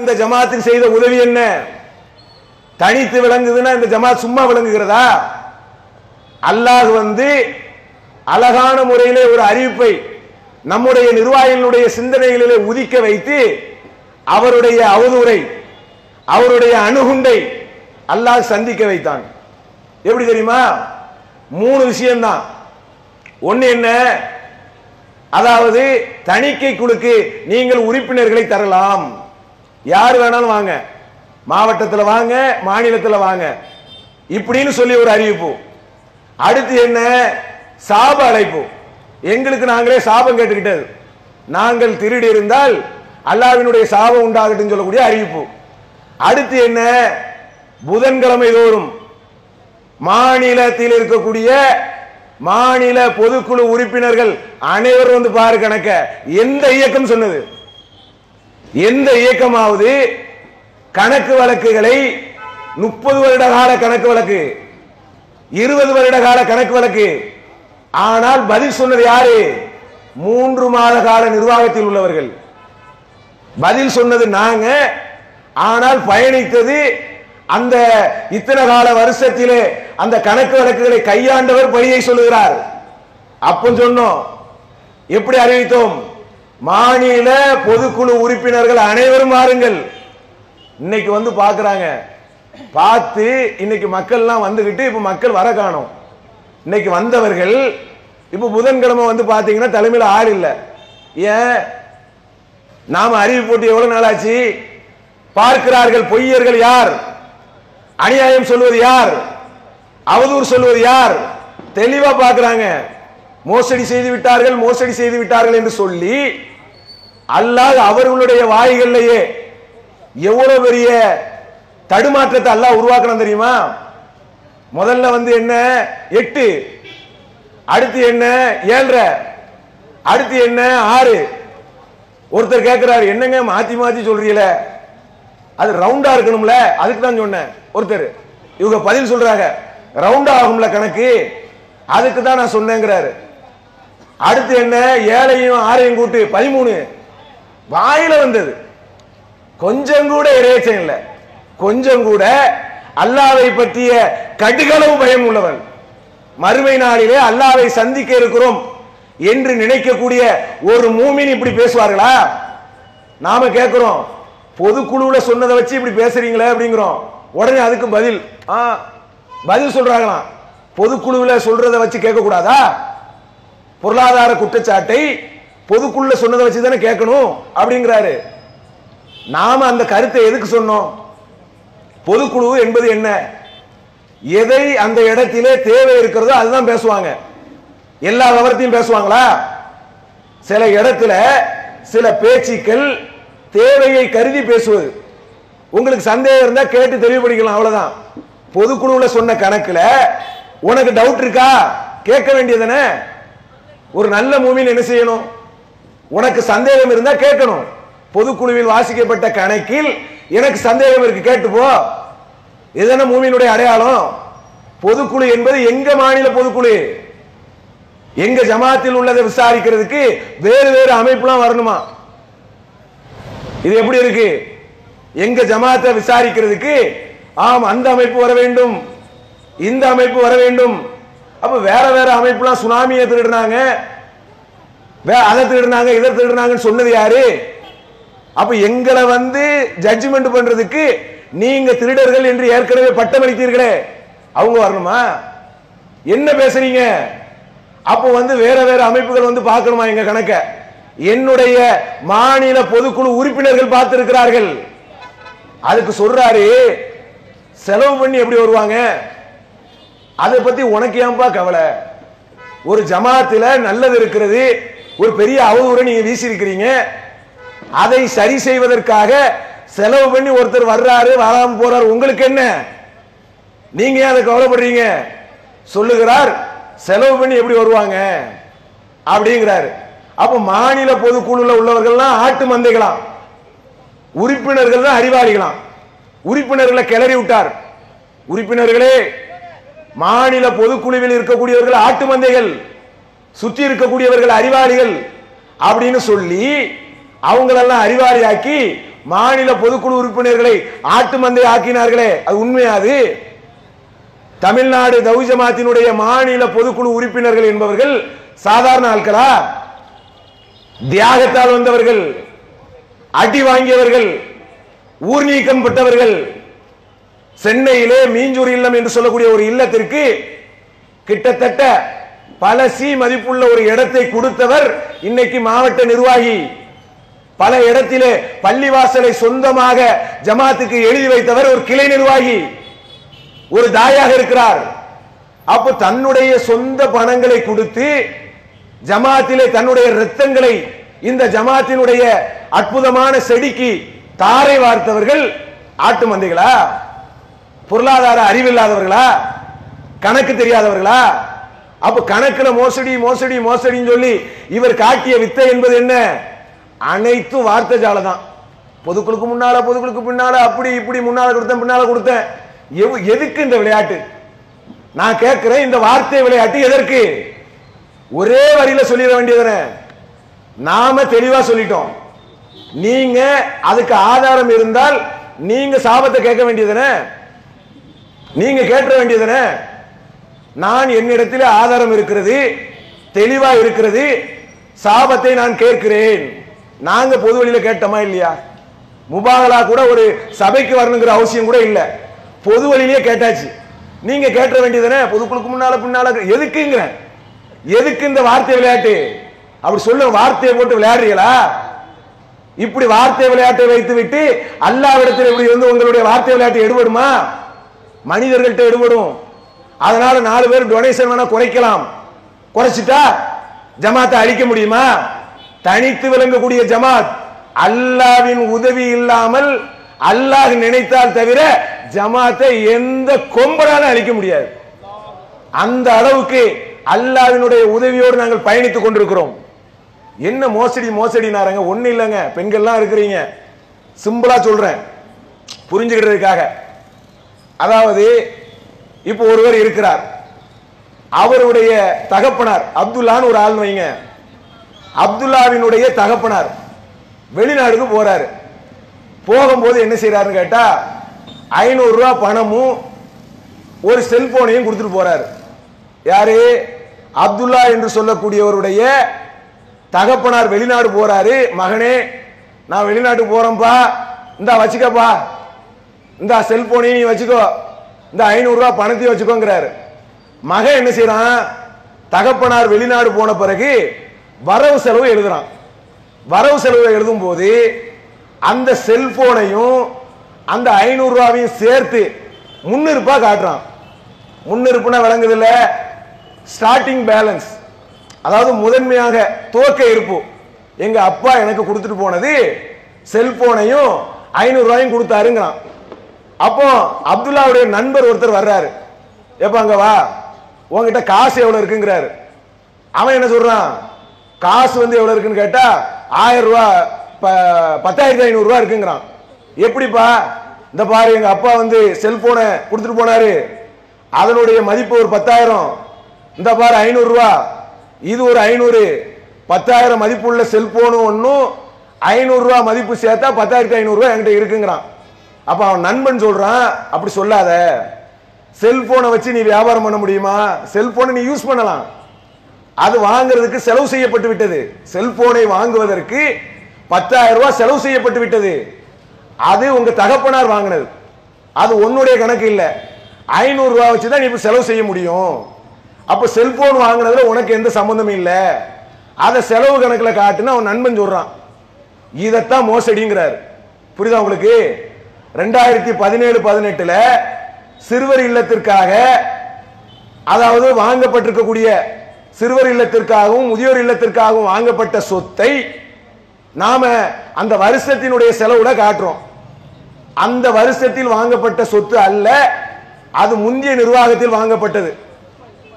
இந்த ஜமாஅத்துக்கு செய்த உதவி என்ன? தனித்து விளங்குதுன்னா இந்த ஜமாஅத் சும்மா விளங்குகிறதா? அல்லாஹ் அழகான முறையிலே ஒரு அறிவிப்பை நம்முடைய நிர்வாகிகளுடைய சிந்தனைகளிலே உதிக்க வைத்து அவருடைய அவதூறை, அவருடைய அணுகுண்டை அல்லாஹ் சந்திக்க வைத்தான். எப்படி தெரியுமா? 3 விஷயம்தான். ஒன்று என்ன? அதாவது தணிக்கை குழுக்கு நீங்கள் உறுப்பினர்களை தரலாம், யார் வேணாலும் வாங்க, மாவட்டத்தில் வாங்க, மாநிலத்தில் வாங்க இப்படின்னு சொல்லி ஒரு அறிவிப்பு. அடுத்து என்ன? சாப அழைப்பு. எங்களுக்கு நாங்களே சாபம் கேட்டுக்கிட்டது, நாங்கள் திருடி இருந்தால் அல்லாஹ்வினுடைய சாபம் உண்டாகட்டும் சொல்லக்கூடிய அறிவிப்பு. அடுத்து என்ன? புதன்கிழமை தோறும் மாநிலத்தில் இருக்கக்கூடிய மாநில பொதுக்குழு உறுப்பினர்கள் அனைவரும் பாரு கணக்க. எந்த இயக்கம் சொன்னது? எந்த இயக்கமாவது கணக்கு வழக்குகளை 30 வருட கால கணக்கு வழக்கு, 20 வருட கால கணக்கு வழக்கு, ஆனால் பதில் சொன்னது யாரு? 3 மாத கால நிர்வாகத்தில் உள்ளவர்கள். பதில் சொன்னது நாங்க, ஆனால் பயணித்தது அந்த இத்தனை கால வருஷத்திலே அந்த கணக்கு வழக்குகளை கையாண்டவர் பணியை சொல்லுகிறார். அப்ப சொன்னோம், எப்படி அறிவித்தோம்? மாநில பொதுக்குழு உறுப்பினர்கள் அனைவரும் வாருங்கள். இன்னைக்கு பாக்குறாங்க, பார்த்து இன்னைக்கு மக்கள்லாம் வந்துகிட்டு இப்ப மக்கள் வர காணோம். இன்னைக்கு வந்தவர்கள் இப்ப புதன்கிழமை பாத்தீங்கன்னா தலைமையில் ஆள் இல்லை. ஏன்? நாம அறிவு போட்டு எவ்வளவு நாளாச்சு? பார்க்கிறார்கள் பொய்யர்கள் யார், அநியாயம் சொல்வது யார், அவதூறு சொல்வது யார், தெளிவா பார்க்கிறாங்க. மோசடி செய்து விட்டார்கள், மோசடி செய்து விட்டார்கள் என்று சொல்லி அல்லாஹ் அவர்களுடைய வாய்களிலேயே எவ்வளவு பெரிய தடுமாற்றத்தை அல்லாஹ் உருவாக்கணும் தெரியுமா? முதல்ல என்ன? 8. அடுத்து என்ன? 7.5. அடுத்து என்ன? 6. ஒருத்தர் கேட்கிறார், என்னங்க மாத்தி மாத்தி சொல்றீல, அது ரவுண்டா இருக்கணும்ல, அதுக்கு தான் சொன்னேன். ஒருத்தர் இவங்க பதில் சொல்றாங்க, ரவுண்டா ஆகும்ல கணக்கு, அதுக்கு தான் நான் சொன்னேங்கிறாரு. அடுத்து என்ன? 7ஐயும் 6ஐயும் கூட்டு 13. வாயில வந்தது கொஞ்சம் கூட இறைச்சம் இல்லை, கொஞ்சம் கூட அல்லாஹ்வை பற்றிய கடுகளவு பயம் உள்ளவன், மறுமை நாளிலே அல்லாஹ்வை சந்திக்க இருக்கிறோம் என்று நினைக்கக்கூடிய ஒரு மூமின் இப்படி பேசுவார்களா? நாம கேட்கிறோம், பொதுக்குழுல சொன்னதை வச்சு இப்படி பேசுறீங்களே அப்படிங்கிறோம். உடனே அதுக்கு பதில் பதில் சொல்றாங்களாம். பொதுக்குழுவில் சொல்றதை வச்சு கேட்க கூடாதா? பொருளாதார குற்றச்சாட்டை பொதுக்குழுல சொன்னதை வச்சு தானே கேட்கணும் அப்படிங்கிறாரு. நாம அந்த கருத்தை எதுக்கு சொன்னோம்? பொதுக்குழு என்பது என்ன? எதை அந்த இடத்திலே தேவை இருக்கிறதோ அதுதான் பேசுவாங்க. எல்லா விவரத்தையும் பேசுவாங்களா? சில இடத்துல சில பேச்சுக்கள் தேவையை கருதி பேசுவது. உங்களுக்கு சந்தேகம் இருந்தா கேட்டு தெளிவுபடுத்திக்கலாம், அவ்வளவுதான். பொதுக்குழுவில் சொன்ன கணக்குல உனக்கு டவுட் இருக்கா? கேட்க வேண்டியதானே. ஒரு நல்ல மூமின் என்ன செய்யணும்? உனக்கு சந்தேகம் இருந்தா கேட்கணும். பொதுக்குழுவில் வாசிக்கப்பட்ட கணக்கில் எனக்கு சந்தேகம் இருக்கு, கேட்டுப்போ. இதுதானே மூமினுடைய அடையாளம். பொதுக்குழு என்பது எங்க மாநில பொதுக்குழு, எங்க ஜமாத்தில் உள்ளதை விசாரிக்கிறதுக்கு வேறு வேறு அமைப்புலாம் வரணுமா? இது எப்படி இருக்கு? எங்க ஜமாத்தை விசாரிக்கிறதுக்கு அந்த அமைப்பு வர வேண்டும், இந்த அமைப்பு வர வேண்டும். அப்ப வேற வேற அமைப்புலாம் சுனாமியை திருடுனாங்க, அதை திருடுனாங்க, இதை திருடுனாங்கன்னு சொன்னது யாரு? அப்ப எங்களை ஜட்ஜ்மெண்ட் பண்றதுக்கு நீங்க திருடர்கள் என்று ஏற்கனவே பட்டமளித்தீர்களே, அவங்க வரணுமா? என்ன பேசுறீங்க? அப்போ வேற வேற அமைப்புகள் பார்க்கணுமா எங்க கணக்க? என்னுடைய மாநில பொதுக்குழு உறுப்பினர்கள் பார்த்திருக்கிறார்கள். அதுக்கு சொல்றாரு, செலவு பண்ணி எப்படி வருவாங்க, அதை பத்தி உனக்கு ஏன்பா கவலை? ஒரு ஜமாத்துல நல்லது இருக்கிறது, ஒரு பெரிய அவதூறு நீங்க வீசியிருக்கிறீங்க, அதை சரி செய்வதற்காக செலவு பண்ணி ஒருத்தர் வர்றாரு, வராம போறாரு, உங்களுக்கு என்ன? நீங்க அதை கவலைப்படுறீங்க? சொல்லுகிறார், செலவு பண்ணி எப்படி வருவாங்க அப்படிங்கிறாரு. அப்ப மாநில பொதுக்குழுல உள்ளவர்கள்லாம் ஆட்டு மந்தைகளாம், உறுப்பினர்கள் தான் அறிவாளிகளாம். உறுப்பினர்களை கிளறி விட்டார். உறுப்பினர்களே, மாநில பொதுக்குழுவில் இருக்கக்கூடியவர்கள் ஆட்டு மந்தைகள், சுற்றி இருக்கக்கூடியவர்கள் அறிவாளிகள் அப்படின்னு சொல்லி அவங்களெல்லாம் அறிவாளியாக்கி மாநில பொதுக்குழு உறுப்பினர்களை ஆட்டு மந்தை ஆக்கினார்களே, அது உண்மையாது? தமிழ்நாடு தவ்ஹீத் ஜமாஅத்தினுடைய மாநில பொதுக்குழு உறுப்பினர்கள் என்பவர்கள் சாதாரண ஆட்களா? தியாகத்தால் வந்தவர்கள், அடி வாங்கியவர்கள், ஊர் நீக்கம் பெற்றவர்கள். சென்னையிலே மீஞ்சூர் இல்லம் என்று சொல்லக்கூடிய ஒரு இல்லத்திற்கு கிட்டத்தட்ட பல சி மதிப்புள்ள ஒரு இடத்தை கொடுத்தவர் இன்னைக்கு மாவட்ட நிர்வாகி. பல இடத்திலே பள்ளிவாசலை சொந்தமாக ஜமாத்துக்கு எழுதி வைத்தவர் ஒரு கிளை நிர்வாகி, ஒரு தாயாக இருக்கிறார். அப்போ தன்னுடைய சொந்த பணங்களை கொடுத்து ஜமாத்திலே தன்னுடைய ரத்தங்களை இந்த ஜமாத்தினுடைய அற்புதமான செடிக்கு தாரை வார்த்தவர்கள் ஆட்டு மந்தைகளா? பொருளாதார அறிவில்லாதவர்களா? கணக்கு தெரியாதவர்களா? அப்ப கணக்குல மோசடி மோசடி மோசடின்னு சொல்லி இவர் காட்டிய வித்தை என்பது என்ன? அனைத்து வார்த்தை ஜாலதான். பொதுக்குழுக்கு முன்னால, பொதுக்குழுக்கு பின்னால, அப்படி இப்படி, முன்னால கொடுத்தேன், பின்னால கொடுத்தேன். எதுக்கு இந்த விளையாட்டு? நான் கேட்கிறேன், இந்த வார்த்தை விளையாட்டு எதற்கு? ஒரே வரியில சொல்லிட வேண்டியது. நாம தெளிவா சொல்லிட்டோம். நீங்க அதுக்கு ஆதாரம் இருந்தால் நீங்க சாபத்தை கேட்க வேண்டியது, நீங்க கேட்க வேண்டியது. நான் என்னிடத்தில் ஆதாரம் இருக்கிறது, தெளிவா இருக்கிறது, சாபத்தை நான் கேட்கிறேன். நாங்க பொது வழியில கேட்டோமா இல்லையா? முபாகலா கூட ஒரு சபைக்கு வரணுங்கிற அவசியம் கூட இல்லை, பொது வழியிலேயே கேட்டாச்சு. நீங்க கேட்ட வேண்டியது பொதுக்குழுக்கு முன்னால பின்னால. எதுக்குங்கிற, எதுக்கு இந்த வார்த்தை விளையாட்டு? அப்படி சொல்ல வார்த்தையை போட்டு விளையாடுறீங்களா? இப்படி வார்த்தை விளையாட்டை வைத்து விட்டு அல்லாஹ்விடத்தில் இப்படி இருந்து உங்களுடைய வார்த்தை விளையாட்டு எடுபடுமா? மனிதர்கள்ட்ட எடுபடும். அதனால 4 பேர் டொனேஷன் வேணா குறைக்கலாம். குறைச்சிட்டா ஜமாத்தை அழிக்க முடியுமா? தனித்து விளங்கக்கூடிய ஜமாத் அல்லாஹ்வின் உதவி இல்லாமல் அல்லாஹ் நினைத்தால் தவிர ஜமாத்தை எந்த கொம்பராலும் அழிக்க முடியாது. அந்த அளவுக்கு அல்லாஹ்வினுடைய உதவியோடு நாங்கள் பயணித்துக் கொண்டிருக்கிறோம். என்ன மோசடி மோசடி நாரங்க? ஒண்ணு இல்லைங்க, பெண்கள்லாம் இருக்கிறீங்க, சிம்பிளா சொல்றேன் புரிஞ்சுக்கிறதுக்காக. அதாவது இப்போ ஒருவர் இருக்கிறார், அவருடைய தகப்பனார் அப்துல்லான்னு ஒரு ஆள் வைங்க. அப்துல்லாவினுடைய தகப்பனார் வெளிநாடுக்கு போறாரு. போகும்போது என்ன செய்யறாருன்னு கேட்டா 500 ரூபா பணமும் ஒரு செல்போனையும் கொடுத்துட்டு போறாரு. யாரு? அப்துல்லா என்று சொல்லக்கூடியவருடைய தகப்பனார் வெளிநாடு போறாரு. மகனே, நான் வெளிநாட்டுக்கு போறேன்பா, இந்தா வச்சுக்கப்பா, இந்த செல்போனையும் நீ வச்சுக்கோ, இந்த 500 ரூபா பணத்தையும் வச்சுக்கோங்கிறாரு. மகன் என்ன செய்யறான்? தகப்பனார் வெளிநாடு போன பிறகு வரவு செலவு எழுதுறான். வரவு செலவு எழுதும் போது அந்த செல்போனையும் அந்த 500 ரூபாவையும் சேர்த்து 300 ரூபாய் காட்டுறான். 300 ரூபாய் விளங்குதில்ல, ஸ்டார்டிங் பேலன்ஸ், அதாவது முதன்மையாக துவக்க இருப்பு. எங்க அப்பா எனக்கு கொடுத்துட்டு போனது செல்போனையும் 500 ரூபாயும் கொடுத்தாருங்கிறான். அப்போ அப்துல்லாவுடைய நண்பர் ஒருத்தர் வர்றாரு. எப்ப அங்க வா, உங்ககிட்ட காசு எவ்வளவு இருக்குங்கிறாரு. அவன் என்ன சொல்றான்? காசு எவ்வளவு இருக்குன்னு கேட்டா 1000 ரூபா 10500 ரூபா இருக்குங்கிறான். எப்படிப்பா? இந்த பாரு, எங்க அப்பா செல்போனை கொடுத்துட்டு போனாரு, அதனுடைய மதிப்பு ஒரு 10000. இந்த பாரு 500 ரூபா, இது ஒரு 500. 10000 மதிப்புள்ள செல்போனும் ஒன்னும் 500 ரூபா மதிப்பு சேர்த்தா 10500 ரூபா என்கிட்ட இருக்குங்கிறான். அப்ப அவன் நண்பன் சொல்றான், அப்படி சொல்லாத, செல்போனை வச்சு நீ வியாபாரம் பண்ண முடியுமா? செல்போனை நீ யூஸ் பண்ணலாம், அது வாங்குறதுக்கு செலவு செய்யப்பட்டு விட்டது. செல்போனை வாங்குவதற்கு 10000 ரூபா செலவு செய்யப்பட்டு விட்டது. அது உங்க தகப்பனார் வாங்கினது, அது உன்னுடைய கணக்கு இல்லை. 500 ரூபா வச்சுதான் நீ இப்ப செலவு செய்ய முடியும். அப்ப செல்போன் வாங்கினதுல உனக்கு எந்த சம்பந்தமும் இல்லை, அதை செலவு கணக்கில் காட்டுன்னு அவன் நண்பன் சொல்றான். இதைத்தான் மோசடிங்கிறார். புரியுதா உங்களுக்கு? 2017-18 சிறுவர் இல்லத்திற்காக, அதாவது வாங்கப்பட்டிருக்கக்கூடிய சிறுவர் இல்லத்திற்காகவும் முதியோர் இல்லத்திற்காகவும் வாங்கப்பட்ட சொத்தை நாம அந்த வருஷத்தினுடைய செலவுல காட்டுறோம். அந்த வருஷத்தில் வாங்கப்பட்ட சொத்து அல்ல, அது முந்தைய நிர்வாகத்தில் வாங்கப்பட்டது.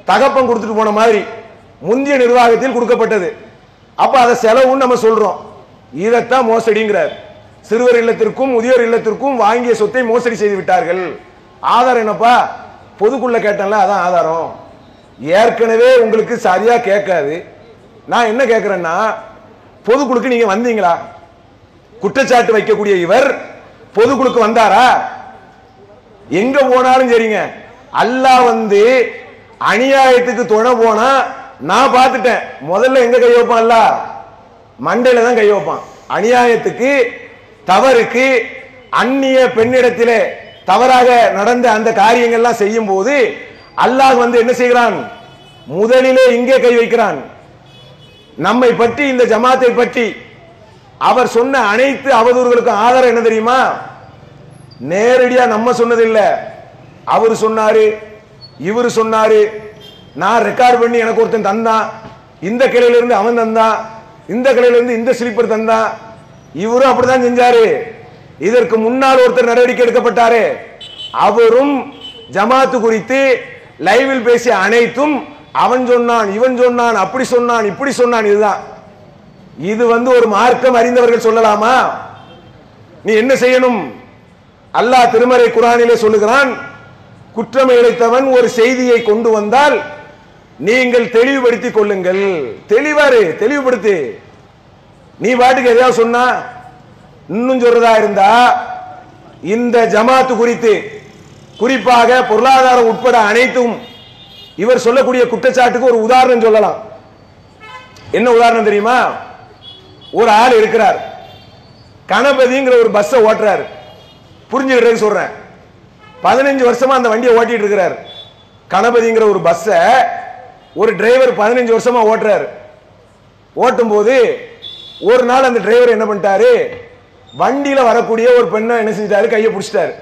தகப்பன் கொடுத்துட்டு போன மாதிரி முந்தைய நிர்வாகத்தில் கொடுக்கப்பட்டது. அப்ப அதை செலவுன்னு நம்ம சொல்றோம். இதைத்தான் மோசடிங்கிறார். சிறுவர் இல்லத்திற்கும் முதியோர் இல்லத்திற்கும் வாங்கிய சொத்தை மோசடி செய்து விட்டார்கள். ஆதாரம் என்னப்பா? பொதுக்குள்ள கேட்டல, அதான் ஆதாரம். ஏற்கனவே உங்களுக்கு சரியா கேட்காது. நான் என்ன கேட்கிறேன்னா, பொதுக்குழுக்கு நீங்க வந்தீங்களா? குற்றச்சாட்டு வைக்கக்கூடிய இவர் பொதுக்குழுக்கு வந்தாரா? எங்க போனாலும் சரிங்க, அல்லாஹ் வந்து அநியாயத்துக்கு துணை போனா நான் பார்த்துட்டேன். முதல்ல எங்க கை வைப்பான்? அல்லாஹ் மண்டையில தான் கை வைப்பான். அநியாயத்துக்கு, தவறுக்கு, அந்நிய பெண்ணிடத்திலே தவறாக நடந்த அந்த காரியங்கள்லாம் செய்யும் போது அல்லாஹ் வந்து என்ன செய்கிறான்? முதலிலே இங்கே கை வைக்கிறான். நம்மை பற்றி, இந்த ஜமாத்தை பற்றி அவர் சொன்ன அனைத்து அவதூறுகளுக்கும் ஆதாரம் என்ன தெரியுமா? நேரடியா நம்ம சொன்னது இல்ல, அவரு சொன்னாரு, இவரு சொன்னாரு, நான் ரெக்கார்ட் பண்ணி எனக்கு ஒருத்தன் தந்தான், இந்த கிளையிலிருந்து அவன் தந்தான், இந்த கிளையிலிருந்து இந்த ஸ்லீப்பர் தந்தான், இவரும் அப்படிதான் செஞ்சாரு. இதற்கு முன்னால் ஒருத்தர் நடவடிக்கை எடுக்கப்பட்டாரு, அவரும் ஜமாத்து குறித்து லைவில் பேசிய அனைத்தும் அவன் சொன்னான், இவன் சொன்னான், அப்படி சொன்னான், இப்படி சொன்னான். இதுதான். இது வந்து ஒரு மார்க்கம் அறிந்தவர்கள் சொல்லலாமா? நீ என்ன செய்யணும்? அல்லாஹ் திருமறை குர்ஆனிலே சொல்லுகிறான், குற்றம் இழைத்தவன் ஒரு செய்தியை கொண்டு வந்தால் நீங்கள் தெளிவுபடுத்திக் கொள்ளுங்கள். தெளிவாரு, தெளிவுபடுத்து. நீ பாட்டுக்கு எதையாவது சொன்னா, இன்னும் சொல்றதா இருந்தா, இந்த ஜமாத்து குறித்து, குறிப்பாக பொருளாதாரம் உட்பட அனைத்தும் இவர் சொல்லக்கூடிய குற்றச்சாட்டுக்கு ஒரு உதாரணம் சொல்லலாம். என்ன உதாரணம் தெரியுமா? ஒரு ஆள் இருக்கிறார், கணபதிங்கிற ஒரு பஸ் ஓட்டுறாரு. புரிஞ்சுக்கிட்டு சொல்றேன், 15 வருஷமா அந்த வண்டியை ஓட்டிட்டு இருக்கிறார். கணபதிங்கிற ஒரு பஸ் ஒரு டிரைவர் 15 வருஷமா ஓட்டுறாரு. ஓட்டும் போது ஒரு நாள் அந்த டிரைவர் என்ன பண்ணிட்டாரு, வண்டியில வரக்கூடிய ஒரு பெண்ணை என்ன செஞ்சாரு, கையை பிடிச்சிட்டாரு.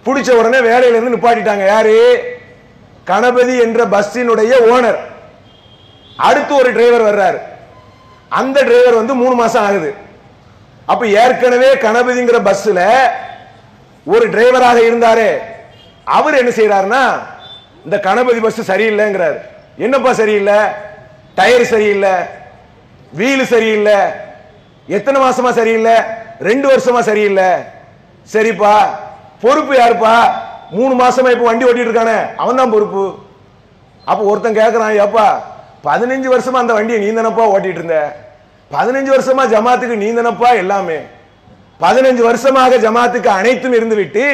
பிடிச்ச உடனே வேலையில இருந்து நிப்பாட்டிட்டாங்க. யாரு? கணபதி என்ற பஸ்ஸினுடைய ஓனர். அடுத்து ஒரு டிரைவர் வர்றாரு. அந்த டிரைவர் வந்து 3 மாசம் ஆகுது. அப்ப ஏற்கனவே கணபதிங்கிற பஸ்ல ஒரு டிரைவராக இருந்தாரு. அவர் என்ன செய்யறாருன்னா, இந்த கணபதி பஸ் சரியில்லைங்கிறார். என்னப்பா சரியில்லை? டயர் சரியில்லை, வீல் சரியில்லை. எத்தனை மாசமா சரியில்லை? 2 வருஷமா சரியில்லை. சரிப்பா, பொறுப்பு யாருப்பா? 3 மாசமா இப்ப வண்டி ஓட்டிட்டு இருக்கானே அவன் தான் பொறுப்பு. அப்ப ஒருத்தன் கேட்கிறான், ஏப்பா 15 வருஷமா அந்த வண்டியை நீந்தனப்பா ஓட்டிட்டு இருந்த, 15 வருஷமா ஜமாத்துக்கு நீந்தனப்பா எல்லாமே, 15 வருஷமாக ஜமாத்துக்கு அனைத்தும் இருந்து விட்டு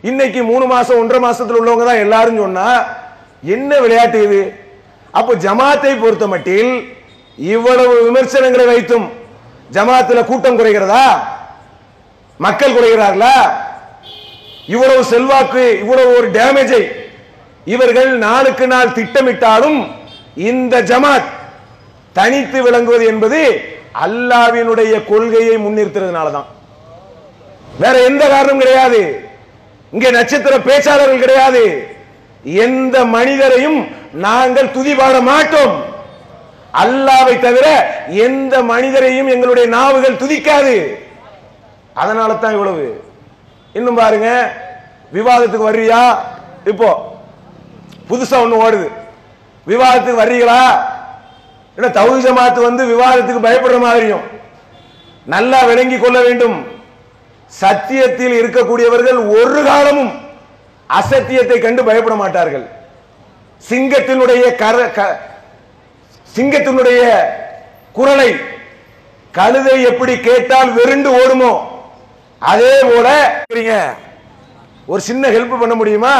இன்னைக்கு 3 மாசம் 1.5 மாசத்துல உள்ளவங்க தான் எல்லாரும் சொன்னா என்ன விளையாட்டு இது? அப்போ ஜமாத்தை பொறுத்த மட்டில் இவ்வளவு விமர்சனங்களை வைத்தும் ஜமாத்துல கூட்டம் குறைகிறதா? மக்கள் குறைகிறார்களா? இவ்வளவு செல்வாக்கு, இவ்வளவு ஒரு டேமேஜை இவர்கள் நாளுக்கு நாள் திட்டமிட்டாலும் இந்த ஜமாத் தனித்து விளங்குவது என்பது அல்லாஹ்வினுடைய கொள்கையை முன்னிறுத்துறதுனால தான், வேற எந்த காரணம் கிடையாது. இங்கே நட்சத்திர பேச்சாளர்கள் கிடையாது. எந்த மனிதரையும் நாங்கள் துதிபாட மாட்டோம். அல்லாஹ்வை தவிர எந்த மனிதரையும் எங்களுடைய நாவுகள் துதிக்காது. அதனால தான் இவ்வளவு. இன்னும் பாருங்க, விவாதத்துக்கு வர்றியா? இப்போ புதுசா ஒண்ணு ஓடுது, விவாதத்துக்கு வர்றீங்களா? தவ்ஹீத் ஜமாத்து வந்து விவாதத்துக்கு பயப்படுற மாதிரியும். நல்லா விளங்கி கொள்ள வேண்டும், சத்தியத்தில் இருக்கக்கூடியவர்கள் ஒரு காலமும் அசத்தியத்தை கண்டு பயப்பட மாட்டார்கள். சிங்கத்தினுடைய குரலை கழுதை எப்படி கேட்டால் வெறுண்டு ஓடுமோ அதே போல ஒரு சின்ன ஹெல்ப் பண்ண முடியுமா?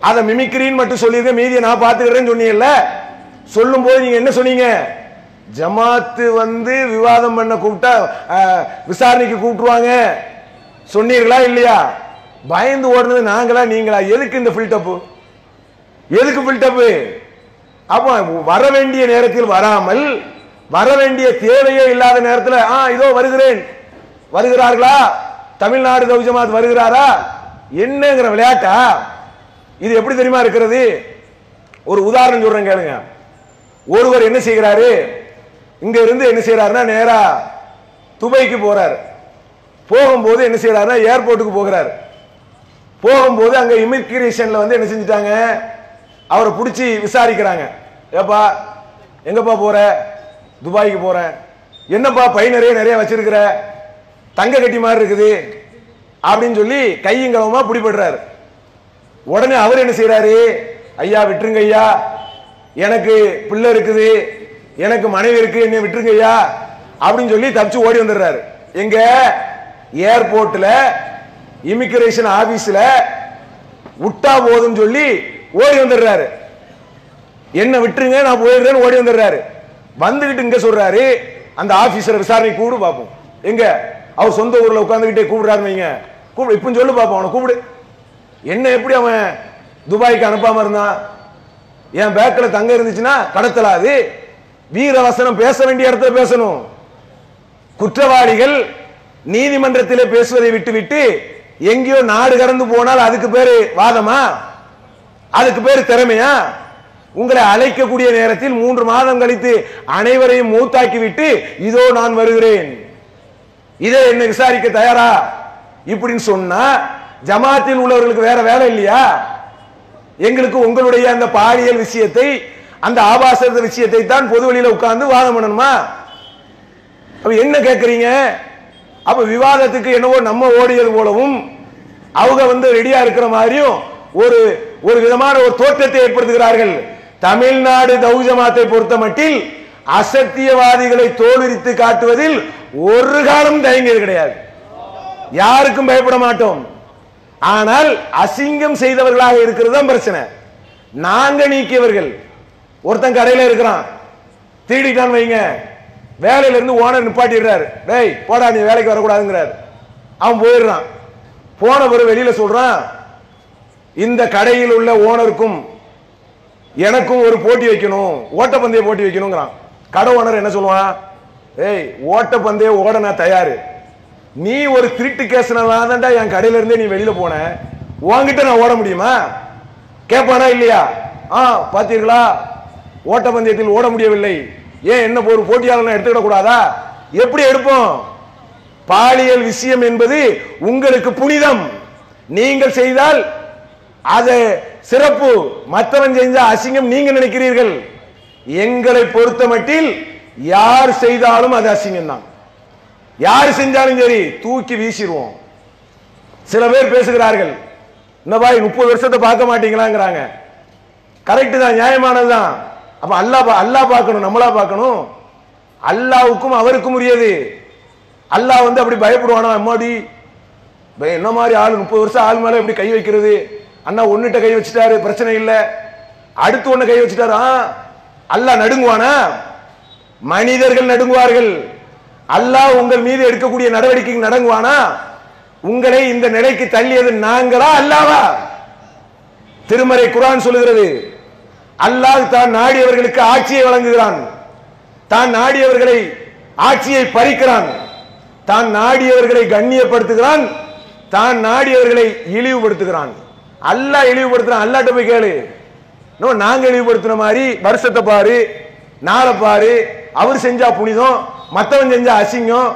அதை மிமிக்ரின்னு மட்டும் சொல்லிருக்க, மீதியை நான் பார்த்துக்கிறேன்னு சொன்னீங்கல்ல. சொல்லும் போது நீங்க என்ன சொன்னீங்க? ஜமாத்து வந்து விவாதம் பண்ண கூப்பிட்டா விசாரணைக்கு கூப்பிட்டுருவாங்க சொன்னீர்களா இல்லையா? பயந்து ஓடுனது நாங்களா நீங்களா? எதுக்கு இந்த ஃபில்டப்பு? எதுக்கு ஃபில்டப்பு? அப்போ வர வேண்டிய நேரத்தில் வராமல், வர வேண்டிய தேவையே இல்லாத நேரத்தில் இதோ வருகிறேன், வருகிறார்களா? தமிழ்நாடு தவ்ஹீத் ஜமாத் வருகிறாரா என்னங்கிற விளையாட்டா? இது எப்படி தெரியுமா இருக்கிறது? ஒரு உதாரணம் சொல்றேன் கேளுங்க. ஒருவர் என்ன செய்கிறாரு, இங்க இருந்து என்ன செய்யறாருன்னா நேரா துபாய்க்கு போறார். போகும்போது என்ன செய்யறாருன்னா ஏர்போர்ட்டுக்கு போகிறார். போகும்போது அங்க இமிகிரேஷன்ல வந்து என்ன செஞ்சுட்டாங்க, அவரை பிடிச்சி விசாரிக்கிறாங்க. ஏப்பா எங்கப்பா போற? துபாய்க்கு போறேன். என்னப்பா பை நிறைய வச்சிருக்கிற, தங்க கட்டி மாதிரி இருக்குது அப்படின்னு சொல்லி கையங்கலமா பிடிபடுறாரு. உடனே அவர் என்ன செய்யறாரு, ஐயா விட்டுருங்க ஐயா, எனக்கு பிள்ளை இருக்குது, எனக்கு மனைவி இருக்கு, என்ன விட்டுருங்க ஐயா அப்படின்னு சொல்லி தப்பிச்சு ஓடி வந்துடுறாரு. எங்க ஏர்போர்ட்ல இமிகிரேஷன் ஆபீஸ்ல விட்டா போதுன்னு சொல்லி ஓடி வந்துடுறாரு. என்ன விட்டுருங்க நான் போயிடுறேன்னு ஓடி வந்துடுறாரு. வந்துகிட்டு இங்க சொல்றாரு அந்த ஆபீசர் விசாரணை கூடு பார்ப்போம். எங்க அவர் சொந்த ஊர்ல உட்காந்துக்கிட்டே கூப்பிடுறாரு. நீங்க கூப்பிடு இப்ப சொல்லு பார்ப்போம், அவனை கூப்பிடு. என்ன எப்படி அவன் துபாய்க்கு அனுப்பாம இருந்தான்? என் பேக்கில் தங்க இருந்துச்சுன்னா கடத்தலாது. வீரவசனம் பேச வேண்டிய இடத்துல பேசணும். குற்றவாளிகள் நீதிமன்றத்தில் பேசுவதை விட்டுவிட்டு எங்கேயோ நாடு கடந்து போனால் அதுக்கு பேரு வாதமா? அதுக்கு பேரு திறமையா? உங்களை அழைக்கக்கூடிய நேரத்தில் 3 மாதம் கழித்து அனைவரையும் மூத்தாக்கிவிட்டு இதோ நான் வருகிறேன், இதை என்னை விசாரிக்க தயாரா இப்படின்னு சொன்னா ஜமாத்தில் உள்ளவர்களுக்கு வேற வேலை இல்லையா? எங்களுக்கு உங்களுடைய அந்த பாலியல் விஷயத்தை, அந்த ஆபாச விஷயத்தை தான் பொது வெளியில உட்கார்ந்து வாதம் பண்ணணுமா? அப்ப என்ன கேட்கறீங்க? அப்ப விவாதத்துக்கு என்னவோ நம்ம ஓடியது போலவும் அவங்க வந்து ரெடியா இருக்கிற மாதிரியும் ஒரு ஒரு விதமான ஒரு தோற்றத்தை ஏற்படுத்துகிறார்கள். தமிழ்நாடு தவ்ஹீத் ஜமாஅத்தை பொறுத்த மட்டில் அசத்தியவாதிகளை தோலுரித்து காட்டுவதில் ஒரு காலம் தயங்கியது கிடையாது. யாருக்கும் பயப்பட மாட்டோம். ஆனால் அசிங்கம் செய்தவர்களாக இருக்கிறது தான் பிரச்சனை. நாங்க நீக்கியவர்கள். ஒருத்தன் கடையில் இருக்கிறான், திருடிட்டான்னு வைங்க, வேலையில இருந்து ஓனர் நிப்பாட்டிடுறாரு. டேய் போடா, நீ வேலைக்கு வரக்கூடாதுங்கிறாரு. அவன் போயிடுறான். போன பிறகு வெளியில சொல்றான், இந்த கடையில் உள்ள ஓனருக்கும் எனக்கும் ஒரு போட்டி வைக்கணும், ஓட்டப்பந்தய போட்டி வைக்கணுங்கிறான். கடை ஓனர் என்ன சொல்லுவான்? ஏய் ஓட்டப்பந்தய ஓட நான் தயாரு, நீ ஒரு திருட்டு கேஸ்னாலதான்டா என் கடையில இருந்தே நீ வெளியில போன, உன்கிட்ட நான் ஓட முடியுமா? கேட்பானா இல்லையா? ஆ பாத்தீங்களா ஓட்டப்பந்தயத்தில் ஓட முடியவில்லை, ஏன் என்ன ஒரு போட்டியாளர் எடுத்துக்கிட கூடாதா? எப்படி எடுப்போம்? பாலியல் விஷயம் என்பது உங்களுக்கு புனிதம். நீங்கள் செய்தால் அது சிறப்பு, மற்றவன் செஞ்ச அசிங்கம் நீங்க நினைக்கிறீர்கள். எங்களை பொறுத்த மட்டில் யார் செய்தாலும் அது அசிங்கம் தான். யார் செஞ்சாலும் சரி தூக்கி வீசிடுவோம். சில பேர் பேசுகிறார்கள், இந்த பாய் 30 வருஷத்தை பார்க்க மாட்டீங்களாங்கிறாங்க. கரெக்டு தான், நியாயமானது தான். அப்ப அல்லா பார்க்கணும், நம்மளா பார்க்கணும். அல்லாவுக்கும் அவருக்கும் உரியது. அல்லா வந்து அப்படி பயப்படுவானா? அம்மாடி என்ன மாதிரி ஆள் 30 வருஷம் ஆள் மேல எப்படி கை வைக்கிறது? அண்ணா ஒன்னுட்ட கை வச்சுட்டாரு, பிரச்சனை இல்லை, அடுத்து ஒண்ணு கை வச்சுட்டாரா அல்லா நடுங்குவானா? மனிதர்கள் நடுங்குவார்கள். அல்லாஹ் உங்கள் மீது எடுக்கக்கூடிய நடவடிக்கை நடங்குவானா? உங்களை இந்த நிலைக்கு தள்ளியது நாங்களா அல்லாவா? திருமறை குர்ஆன் சொல்லுகிறது, அல்லாஹ் தான் நாடியவர்களுக்கு ஆட்சியை வழங்குகிறான், தான் நாடியவர்களை ஆட்சியை பறிக்கிறான், தான் நாடியவர்களை கண்ணியப்படுத்துகிறான், தான் நாடியவர்களை இழிவுபடுத்துகிறான். அல்லாஹ் இழிவுபடுத்துறான், அல்லாஹ்ட்ட போய் கேளு. நாங்க இழிவுபடுத்தின மாதிரி வருஷத்தை பாரு, நாளை பாரு, அவர் செஞ்சா புனிதம், மற்றவன் செஞ்ச அசிங்கம்,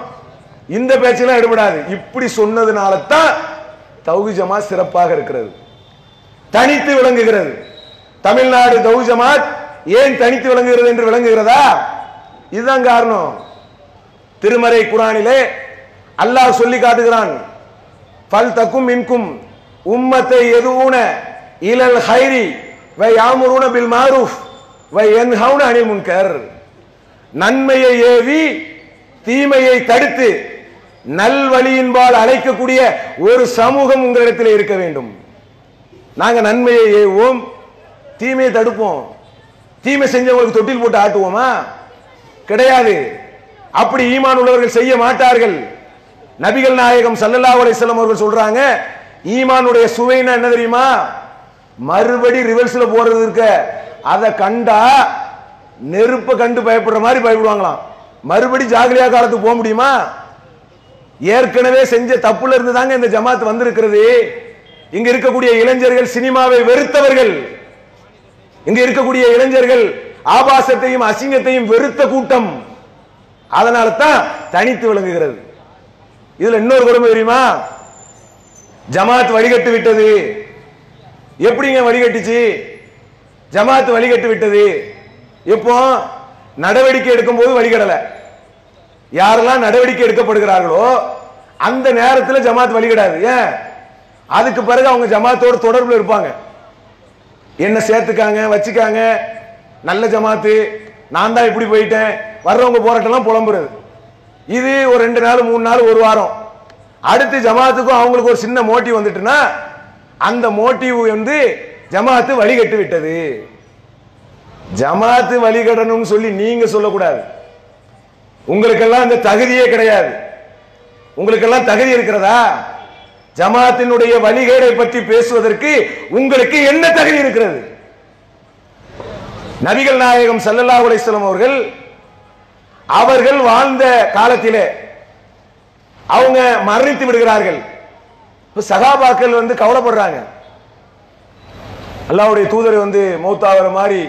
இந்த பேச்செல்லாம் எடுபடாது. இப்படி சொன்னதுனால தான் தவ்ஹீத் ஜமாஅத் சிறப்பாக இருக்கிறது, தனித்து விளங்குகிறது. தமிழ்நாடு தவ்ஹீத் ஜமாஅத் ஏன் தனித்து விளங்குகிறது என்று விளங்குகிறதா? இதுதான் காரணம். திருமறை குர்ஆனிலே அல்லாஹ் சொல்லி காட்டுகிறான், பல் தக்கும் மின்கும் உம்மத்தை யதுஊன இலல் ஹைரி வ யாமுரூன பில் மாரூஃப் வ யன்ஹவுன அனில் முன்கர். நன்மையை ஏவி தீமையை தடுத்து நல்வழியின்பால் அழைக்கக்கூடிய ஒரு சமூகம் உங்களிடத்தில் இருக்க வேண்டும். நாங்கள் நன்மையை ஏவோம், தீமையை தடுப்போம். தீமை செஞ்சவங்களுக்கு தொட்டில் போட்டு ஆட்டுவோமா? கிடையாது. அப்படி ஈமான் உள்ளவர்கள் செய்ய மாட்டார்கள். நபிகள் நாயகம் ஸல்லல்லாஹு அலைஹி வஸல்லம் அவர்கள் சொல்றாங்க, ஈமானுடைய சுவைனா என்ன தெரியுமா? மறுபடி ரிவர்ஸ்ல போறது இருக்க, அதை கண்டா நெருப்பை கண்டு பயப்படுற மாதிரி பயப்படுவாங்களாம். மறுபடி ஜாகிலியா காலத்துக்கு போக முடியுமா? ஏற்கனவே செஞ்ச தப்புல இருந்து தாங்க இந்த ஜமாத் வந்திருக்கிறது. இங்க இருக்கக்கூடிய இளைஞர்கள் சினிமாவை வெறுத்தவர்கள். இங்க இருக்கக்கூடிய இளைஞர்கள் ஆபாசத்தையும் அசிங்கத்தையும் வெறுத்த கூட்டம். அதனால தான் தனித்து விளங்குகிறது. இதுல இன்னொரு கொடுமை தெரியுமா? ஜமாத் வழிகட்டு விட்டது. எப்படிங்க வழிகட்டுச்சு? ஜமாத் வழிகட்டு விட்டது இப்போ நடவடிக்கை எடுக்கும் போது வழிகடலை. யாரெல்லாம் நடவடிக்கை எடுக்கப்படுகிறார்களோ அந்த நேரத்தில் ஜமாத் வழிகடாது. ஏன்? அதுக்கு பிறகு அவங்க ஜமாத்தோட தொடர்பில் இருப்பாங்க. என்ன சேர்த்துக்காங்க, வச்சுக்காங்க, நல்ல ஜமாத்து, நான் தான் இப்படி போயிட்டேன், வர்றவங்க போராட்டம்லாம் புலம்புறது. இது ஒரு ரெண்டு நாள் மூணு நாள் ஒரு வாரம் அடுத்து ஜமாஅத்துக்கு அவங்களுக்கு ஒரு சின்ன மோட்டிவ் வந்துட்டுனா அந்த மோட்டிவ் வந்து ஜமாஅத்து வழிகட்டு விட்டது. ஜமாஅத்து வழிகடணும்னு சொல்லி நீங்க சொல்லக்கூடாது. உங்களுக்கெல்லாம் அந்த தகுதியே கிடையாது. உங்களுக்கெல்லாம் தகுதி இருக்கிறதா? ஜமாஅத்தினுடைய வழிகேடை பற்றி பேசுவதற்கு உங்களுக்கு என்ன தகுதி இருக்கிறது? நபிகள் நாயகம் ஸல்லல்லாஹு அலைஹி வஸல்லம் அவர்கள் வாழ்ந்த காலத்திலே அவங்க மரணித்து விடுகிறார்கள். சகாபாக்கள் வந்து கவலைப்படுறாங்க. அல்லாஹ்வுடைய தூதர் வந்து மௌத்தாகிற மாதிரி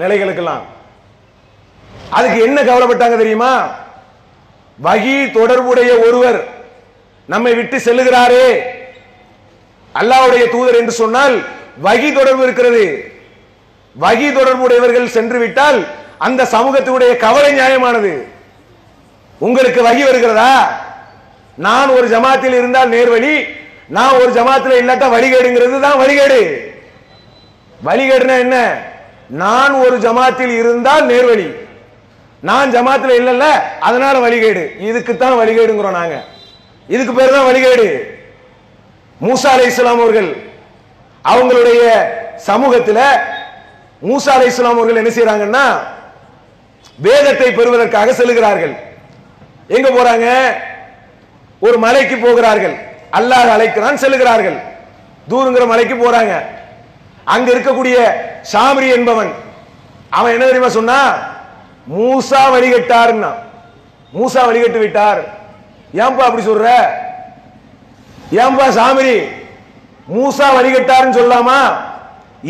நிலைகளுக்கெல்லாம் அதுக்கு என்ன கவலைப்பட்டாங்க தெரியுமா? வஹி தொடர்புடைய ஒருவர் நம்மை விட்டு செல்லுகிறாரே. அல்லாஹ்வுடைய தூதர் என்று சொன்னால் வஹி தொடர்பு இருக்கிறது. வஹி தொடர்புடையவர்கள் சென்று விட்டால் அந்த சமூகத்தினுடைய கவலை நியாயமானது. உங்களுக்கு வஹி வருகிறதா? நான் ஒரு ஜமாத்தில் இருந்தால் நேர்வழி, நான் ஒரு ஜமாத்தில் இல்லாட்டா வழிகேடுங்கிறது தான் வழிகேடு. வழிகேடுனா என்ன? நான் ஒரு ஜமாத்தில் இருந்தால் நேர்வழி, நான் ஜமாத்தில் இல்லைல்ல அதனால வழிகேடு. இதுக்கு தான் வழிகேடுங்கிறோம் நாங்க. இதுக்கு பேர் தான் வழிகேடு. மூசா அலைஹிஸ்ஸலாம் அவர்கள் அவங்களுடைய சமூகத்தில் மூசா அலைஹிஸ்ஸலாம் அவர்கள் என்ன செய்யறாங்கன்னா வேதத்தை பெறுவதற்காக செல்கிறார்கள். எங்க போறாங்க? ஒரு மலைக்கு போகிறார்கள். அல்லாஹ் அழைக்கிறான், செல்கிறார்கள். தூரங்கிற மலைக்கு போறாங்க. அங்க இருக்கக்கூடிய சாமரி என்பவன் அவன் என்ன தெரியுமா சொன்னா, மூசா வழிகட்டார்னா, மூசா வழிகட்டு விட்டார். ஏன்பா அப்படி சொல்ற? ஏன்பா சாமரி மூசா வழிகட்டார்னு சொல்லாமா?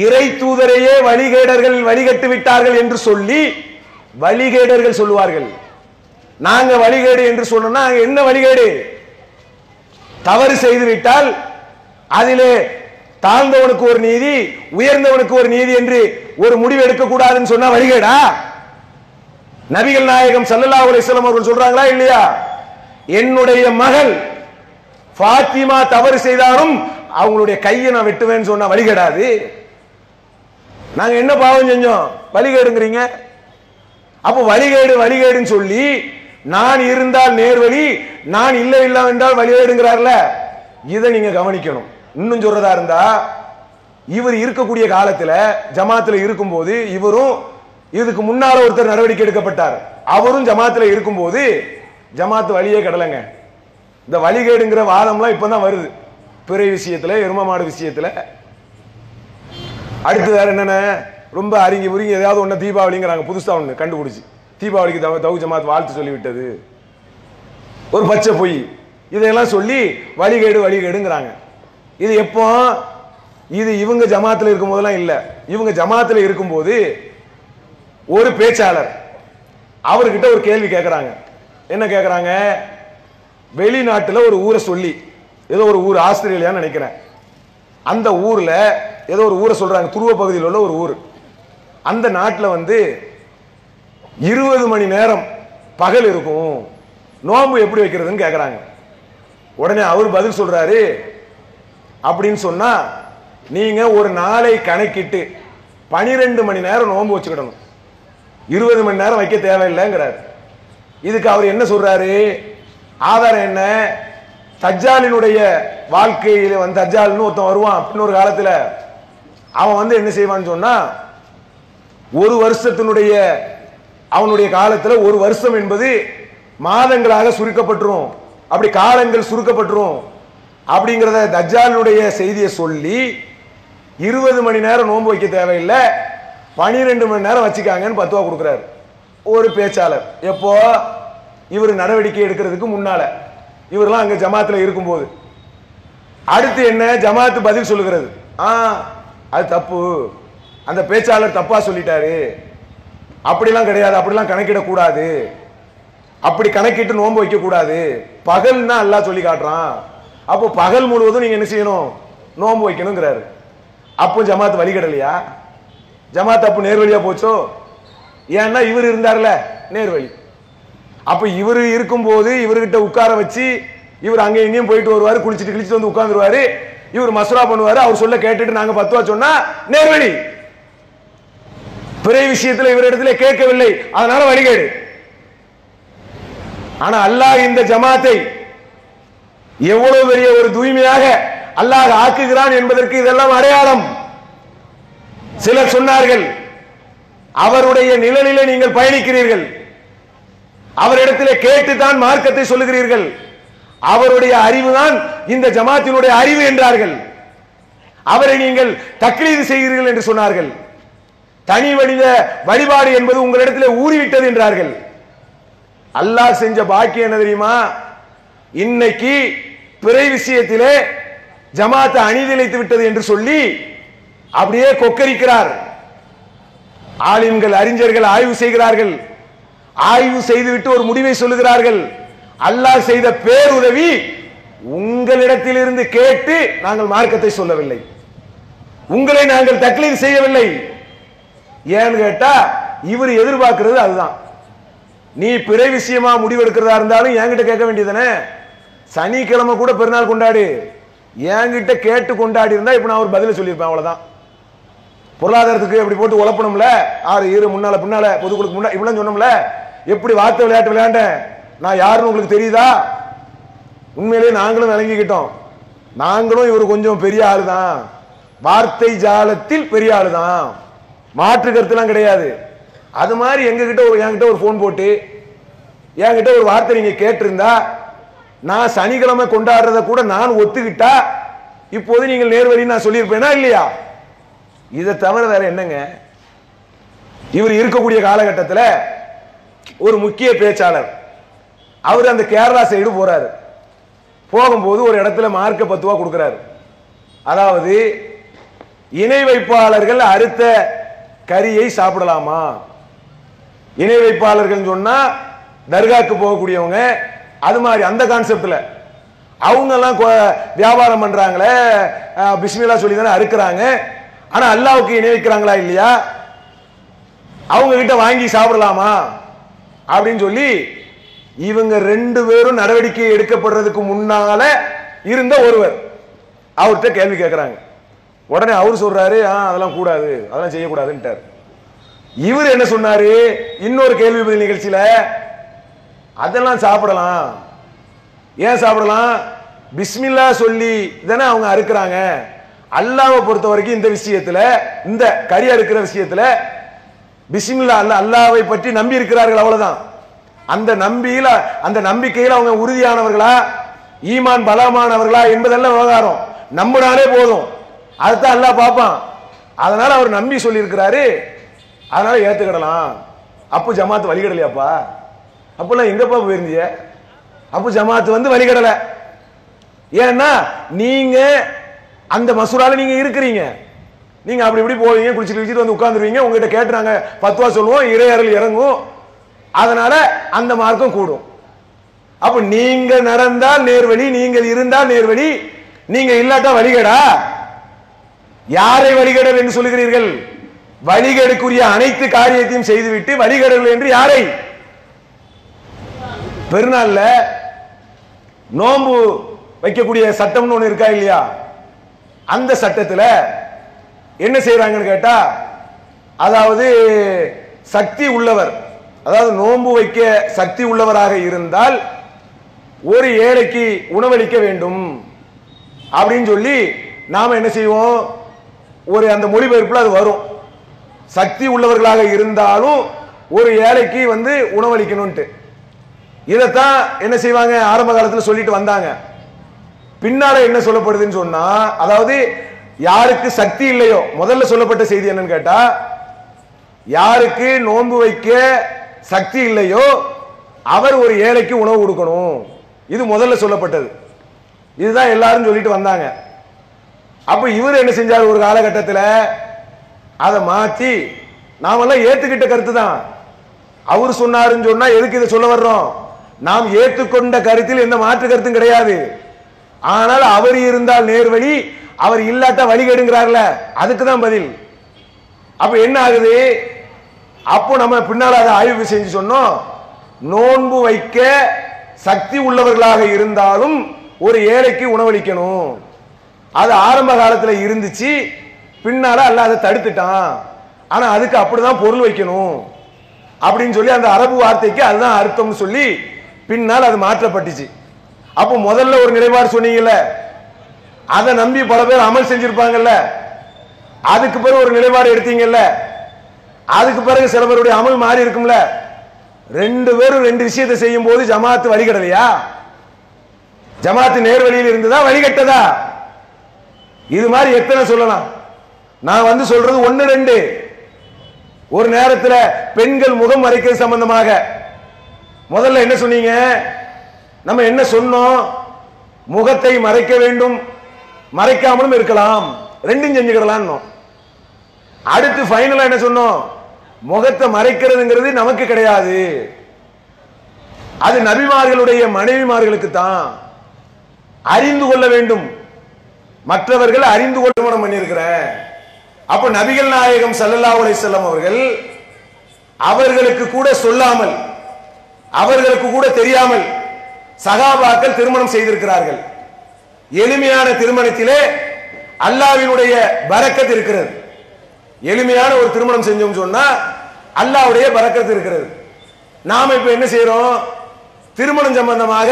இறை தூதரையே வழிகேடர்கள் வழிகட்டு விட்டார்கள் என்று சொல்லி வழிகேடர்கள் சொல்லுவார்கள். நாங்க வழிகேடு என்று சொன்னா என்ன வழிகேடு? தவறு செய்து விட்டால் அதிலே தாழ்ந்தவனுக்கு ஒரு நீதி, உயர்ந்தவனுக்கு ஒரு நீதி என்று ஒரு முடிவு எடுக்கக்கூடாதுன்னு சொன்னா வழிகேடா? நபிகள் நாயகம் ஸல்லல்லாஹு அலைஹி வஸல்லம் அவர்கள் சொல்றாங்களா இல்லையா? என்னுடைய மகள் ஃபாத்திமா தவறு செய்தாலும் அவங்களுடைய கையை நான் வெட்டுவேன்னு சொன்னா வழிகேடாது? நாங்க என்ன பாவம் செஞ்சோம் வழிகேடுங்கிறீங்க? அப்போ வழிகேடு வழிகேடுன்னு சொல்லி நான் இருந்தால் நேர்வழி, நான் இல்லை இல்லை என்றால் வழிகேடுங்கிறார்ல, இதை நீங்க கவனிக்கணும். இன்னும் சொல்றதா இருந்தா இவர் இருக்கக்கூடிய காலத்தில் ஜமாத்தில் இருக்கும்போது இவரும், இதுக்கு முன்னால ஒருத்தர் நடவடிக்கை எடுக்கப்பட்டார், அவரும் ஜமாத்தில் இருக்கும்போது ஜமாத்து வழியே கடலைங்க. இந்த வழிகேடுங்கிற வாதம்லாம் இப்பதான் வருது. பிறை விஷயத்துல, எரும மாடு விஷயத்துல, அடுத்து வேற என்னென்ன ரொம்ப அருங்கி உருங்கி ஏதாவது ஒன்று தீபாவளிங்கிறாங்க. புதுசாக ஒன்று கண்டுபிடிச்சி தீபாவளிக்கு தவ்ஹீத் ஜமாத் வாழ்த்து சொல்லிவிட்டது ஒரு பச்சை பொய். இதையெல்லாம் சொல்லி வழிகேடு வழிகேடுங்கிறாங்க. இது எப்போ? இது இவங்க ஜமாத்தில் இருக்கும் போதெல்லாம் இல்லை. இவங்க ஜமாத்தில் இருக்கும்போது ஒரு பேச்சாளர் அவர்கிட்ட ஒரு கேள்வி கேட்குறாங்க. என்ன கேட்குறாங்க? வெளிநாட்டில் ஒரு ஊரை சொல்லி, ஏதோ ஒரு ஊர் ஆஸ்திரேலியான்னு நினைக்கிறேன், அந்த ஊரில் ஏதோ ஒரு ஊரை சொல்கிறாங்க, துருவ பகுதியில் உள்ள ஒரு ஊர். அந்த நாட்டில் வந்து 20 மணி நேரம் பகல் இருக்கும், நோன்பு எப்படி வைக்கிறதுன்னு கேட்குறாங்க. உடனே அவர் பதில் சொல்கிறாரு, அப்படின்னு சொன்னால் நீங்கள் ஒரு நாளை கணக்கிட்டு 12 மணி நேரம் நோன்பு வச்சுக்கிடணும், 20 மணி நேரம் வைக்க தேவையில்லைங்கிறார். இதுக்கு அவர் என்ன சொல்கிறாரு? ஆதாரம் என்ன? தஜ்ஜாலினுடைய வாழ்க்கையில் வந்து தஜ்ஜால்னு ஒருத்தன் வருவான் அப்படின்னு ஒரு காலத்தில். அவன் வந்து என்ன செய்வான்னு சொன்னால், ஒரு வருஷத்தினுடைய அவனுடைய காலத்தில், ஒரு வருஷம் என்பது மாதங்களாக சுருக்கப்பட்டுரும், அப்படி காலங்கள் சுருக்கப்பட்டுரும் அப்படிங்கிறத தஜ்ஜாலுடைய செய்தியை சொல்லி 20 மணி நேரம் நோன்பு வைக்க தேவையில்லை, 12 மணி நேரம் வச்சுக்காங்கன்னு பத்துவா கொடுக்குறாரு ஒரு பேச்சாளர். எப்போ? இவர் நடவடிக்கை எடுக்கிறதுக்கு முன்னால, இவரெல்லாம் அங்கே ஜமாத்தில் இருக்கும்போது. அடுத்து என்ன? ஜமாத்து பதில் சொல்லுகிறது, அது தப்பு, அந்த பேச்சாளர் தப்பா சொல்லிட்டாரு, அப்படிலாம் கிடையாது, அப்படிலாம் கணக்கிடக்கூடாது, அப்படி கணக்கிட்டு நோன்பு வைக்கக்கூடாது, பகல்னா எல்லாம் சொல்லி காட்டுறான், அப்போ பகல் முழுவதும் நீங்கள் என்ன செய்யணும் நோன்பு வைக்கணுங்கிறாரு. அப்போ ஜமாத்து வழிகடலையா? ஜமாத்து அப்போ நேர்வழியாக போச்சோ? ஏன்னா இவர் இருந்தார்ல நேர்வழி. அப்போ இவர் இருக்கும்போது இவர்கிட்ட உட்கார வச்சு இவர் அங்கே எங்கேயும் போயிட்டு வருவார், குளிச்சுட்டு கிழிச்சிட்டு வந்து உட்காந்துருவாரு, இவர் மசுரா பண்ணுவார், அவர் சொல்ல கேட்டுட்டு நாங்கள் பத்துவா சொன்னா நேர்வழி. பிறை விஷயத்தில் இவரிடத்தில் கேட்கவில்லை, அதனால வழிகேடு. ஆனா அல்லாஹ் இந்த ஜமாத்தை எவ்வளவு பெரிய ஒரு தூய்மையாக அல்லாஹ் ஆக்குகிறான் என்பதற்கு இதெல்லாம் அடையாளம். சிலர் சொன்னார்கள், அவருடைய நிழலிலே நீங்கள் பயணிக்கிறீர்கள், அவரிடத்திலே கேட்டுதான் மார்க்கத்தை சொல்லுகிறீர்கள், அவருடைய அறிவுதான் இந்த ஜமாத்தினுடைய அறிவு என்றார்கள், அவரை நீங்கள் தக்லீது செய்கிறீர்கள் என்று சொன்னார்கள், தனி மனித வழிபாடு என்பது உங்களிடத்திலே ஊறிவிட்டது என்றார்கள். அல்லாஹ் செஞ்ச பாக்கியம் என்ன தெரியுமா? இன்னைக்கு பிறை விஷயத்திலே ஜமாத்தை அணிதிழைத்து விட்டது என்று சொல்லி அப்படியே கொக்கரிக்கிறார். ஆலிம்கள், அறிஞர்கள் ஆய்வு செய்கிறார்கள், ஆய்வு செய்துவிட்டு ஒரு முடிவை சொல்லுகிறார்கள். அல்லாஹ் செய்த பேருதவி, உங்களிடத்திலிருந்து கேட்டு நாங்கள் மார்க்கத்தை சொல்லவில்லை, உங்களை நாங்கள் தக்லீத் செய்யவில்லை. ஏன்னு கேட்டா இவர் எதிர்பார்க்கிறது அதுதான். நீ பிறை விஷயமா முடிவெடுக்கிறதா இருந்தாலும் என்கிட்ட கேட்க வேண்டியதானே, சனிக்கிழமை கூட பெருநாள் கொண்டாடு, என்கிட்ட கேட்டு கொண்டாடி இருந்தா இப்ப நான் ஒரு பதில சொல்லியிருப்பேன், அவ்வளவுதான். பொருளாதாரத்துக்கு எப்படி போட்டு உழப்பணும்ல, ஆறு இரு முன்னால பின்னால பொதுக்குழுக்கு முன்னாடி இப்படிலாம் சொன்னோம்ல, எப்படி வார்த்தை விளையாட்டு விளையாண்டேன் நான் யாருன்னு உங்களுக்கு தெரியுதா? உண்மையிலேயே நாங்களும் விளங்கிக்கிட்டோம், நாங்களும் இவர் கொஞ்சம் பெரிய ஆளுதான், வார்த்தை ஜாலத்தில் பெரிய ஆளுதான், மாற்று கருத்துலாம் கிடையாது. அது மாதிரி எங்ககிட்ட என்கிட்ட ஒரு போன் போட்டு என்கிட்ட ஒரு வார்த்தை நீங்க கேட்டிருந்தா, நான் சனிக்கிழமை கொண்டாடுறத கூட நான் ஒத்துக்கிட்டா இப்போது நீங்கள் நேர்வழின்னு நான் சொல்லியிருப்பேனா இல்லையா? இதை தவிர வேற என்னங்க? இவர் இருக்கக்கூடிய காலகட்டத்தில் ஒரு முக்கிய பேச்சாளர், அவர் அந்த கேரளா சைடு போறாரு. போகும்போது ஒரு இடத்துல மார்க்க பத்துவா கொடுக்கிறாரு. அதாவது இணை வைப்பாளர்கள் அறுத்த கறியை சாப்பிடலாமா? இணை வைப்பாளர்கள் சொன்னா தர்காக்கு போகக்கூடியவங்க, அது மாதிரி அந்த கான்செப்ட்ல அவங்க எல்லாம் வியாபாரம் பண்றாங்களே, பிஸ்மில்லா சொல்லி தானே அறுக்கிறாங்க, ஆனா அல்லாஹ்வுக்கு இணை வைக்கிறாங்களா இல்லையா, அவங்க கிட்ட வாங்கி சாப்பிடலாமா அப்படின்னு சொல்லி இவங்க ரெண்டு பேரும் நடவடிக்கை எடுக்கப்படுறதுக்கு முன்னால இருந்த ஒருவர் அவர்கிட்ட கேள்வி கேட்கிறாங்க. உடனே அவர் சொல்றாரு, அதெல்லாம் கூடாது, அதெல்லாம் செய்யக்கூடாதுன்ட்டார். இவர் என்ன சொன்னாரு? இன்னொரு கேள்வி பதில் நிகழ்ச்சியில, அதெல்லாம் சாப்பிடலாம், ஏன் சாப்பிடலாம், பிஸ்மில்லா சொல்லி தானே அவங்க அறுக்கிறாங்க, அல்லாஹ்வை பொறுத்த வரைக்கும் இந்த விஷயத்துல, இந்த கறி அறுக்கிற விஷயத்துல பிஸ்மில்லா அல்லாஹ்வை பற்றி நம்பி இருக்கிறார்கள், அவ்வளவுதான். அந்த நம்பிக்கையில் அவங்க உறுதியானவர்களா, ஈமான் பலமானவர்களா என்பதெல்லாம் விவகாரம், நம்பினாலே போதும், அதுதான் அல்லாஹ் பார்ப்பான். அதனால அவர் நம்பி சொல்லியிருக்கிறாரு, அதனால ஏத்துக்கிடலாம். அப்போ ஜமாத்து வழிகடலையாப்பா? அப்பெல்லாம் எங்கப்பா போயிருந்தீங்க? அப்போ ஜமாத்து வந்து வழிகடலை. ஏன்னா நீங்க அந்த மசூரால நீங்க இருக்கிறீங்க, நீங்க அப்படி இப்படி போவீங்க, குளிச்சுட்டு குளிச்சுட்டு வந்து உட்காந்துருவீங்க, உங்ககிட்ட கேட்டுறாங்க பத்துவா சொல்லுவோம், இறையறல் இறங்கும், அதனால அந்த மார்க்கம் கூடும். அப்ப நீங்க நடந்தால் நேர்வழி, நீங்கள் இருந்தால் நேர்வழி, நீங்க இல்லாட்டா வழிகடா. யாரை வழிகடல் என்று சொல்லுகிறீர்கள்? வழிகடுக்குரிய அனைத்து காரியத்தையும் செய்துவிட்டு வழிகடல் என்று யாரை? பெருநாள்ல நோம்பு வைக்கக்கூடிய சட்டம் ஒண்ணு இருக்கா இல்லையா? அந்த சட்டத்துல என்ன செய்யறாங்கன்னு கேட்டா, அதாவது சக்தி உள்ளவர், அதாவது நோன்பு வைக்க சக்தி உள்ளவராக இருந்தால் ஒரு ஏழைக்கு உணவளிக்க வேண்டும் அப்படின்னு சொல்லி நாம என்ன செய்வோம், ஒரு அந்த மொழிபெயர்ப்புல அது வரும், சக்தி உள்ளவர்களாக இருந்தாலும் ஒரு ஏழைக்கு வந்து உணவளிக்கணும்ட்டு. இதைத்தான் என்ன செய்வாங்க ஆரம்ப காலத்தில் சொல்லிட்டு வந்தாங்க. பின்னால என்ன சொல்லப்படுதுன்னு சொன்னா, அதாவது யாருக்கு சக்தி இல்லையோ, முதல்ல சொல்லப்பட்ட செய்தி என்னன்னு கேட்டா, யாருக்கு நோன்பு வைக்க சக்தி இல்லையோ அவர் ஒரு ஏழைக்கு உணவு கொடுக்கணும், இது முதல்ல சொல்லப்பட்டது, இதுதான் எல்லாரும் சொல்லிட்டு வந்தாங்க. அப்ப இவர் என்ன செஞ்சார் ஒரு காலகட்டத்தில் அதை மாத்தி, நாமெல்லாம் ஏத்துக்கிட்ட கருத்து தான் அவர் சொன்னாருன்னு சொன்னா எதுக்கு இதை சொல்ல வர்றோம், நாம் ஏத்துக்கொண்ட கருத்தில் எந்த மாற்று கருத்தும் கிடையாது. ஆனால் அவர் இருந்தால் நேர்வழி, அவர் இல்லாட்டா வழிகேடுங்கிறார்ல, அதுக்குதான் பதில். அப்ப என்ன ஆகுது? அப்போ நம்ம பின்னால் அதை ஆய்வு செஞ்சு சொன்னோம், நோன்பு வைக்க சக்தி உள்ளவர்களாக இருந்தாலும் ஒரு ஏழைக்கு உணவளிக்கணும், அது ஆரம்ப காலத்தில் இருந்துச்சு, பின்னால அல்லாஹ் அதை தடுத்துட்டான், ஆனா அதுக்கு அப்படிதான் பொருள் வைக்கணும் அப்படின்னு சொல்லி அந்த அரபு வார்த்தைக்கு அதுதான் அர்த்தம்னு சொல்லி பின்னால் அது மாற்றப்பட்டுச்சு. அப்போ முதல்ல ஒரு நிலைப்பாடு சொன்னீங்கல்ல, அதை நம்பி பல பேர் அமல் செஞ்சிருப்பாங்கல்ல, அதுக்கு பிறகு ஒரு நிலைப்பாடு எடுத்தீங்கல்ல, அதுக்கு பிறகு சில பேருடைய அமல் மாறி இருக்கும்ல. ரெண்டு பேரும் ரெண்டு விஷயத்தை செய்யும் போது ஜமாத்து வழிகடலையா? ஜமாத்து நேர்வழியில் இருந்ததா வழிகட்டதா? இது மாதிரி எத்தனை சொல்லலாம். நான் வந்து சொல்றது ஒன்னு ரெண்டு. ஒரு நேரத்தில் பெண்கள் முகம் மறைக்கிறது சம்பந்தமாக முதல்ல என்ன சொன்னீங்க? நம்ம என்ன சொன்னோம்? முகத்தை மறைக்க வேண்டும், மறைக்காமலும் இருக்கலாம், ரெண்டும் செஞ்சுக்கிடலாம். அடுத்து ஃபைனலா என்ன சொன்னோம்? முகத்தை மறைக்கிறதுங்கிறது நமக்கு கிடையாது, அது நபிமார்களுடைய மனைவிமார்களுக்கு தான், அறிந்து கொள்ள வேண்டும், மற்றவர்கள் அறிந்து கொள்ள பண்ணியிருக்கிற. அப்ப நபிகள் நாயகம் ஸல்லல்லாஹு அலைஹி வஸல்லம் அவர்கள் அவர்களுக்கு கூட சொல்லாமல், அவர்களுக்கு கூட தெரியாமல் சகாபாக்கள் திருமணம் செய்திருக்கிறார்கள். எளிமையான திருமணத்திலே அல்லாஹ்வினுடைய பரக்கத் இருக்கிறது. எளிமையான ஒரு திருமணம் செஞ்சோம் சொன்னா அல்லாஹ்வுடைய பரக்கத் இருக்கிறது. நாம இப்ப என்ன செய்யறோம்? திருமணம் சம்பந்தமாக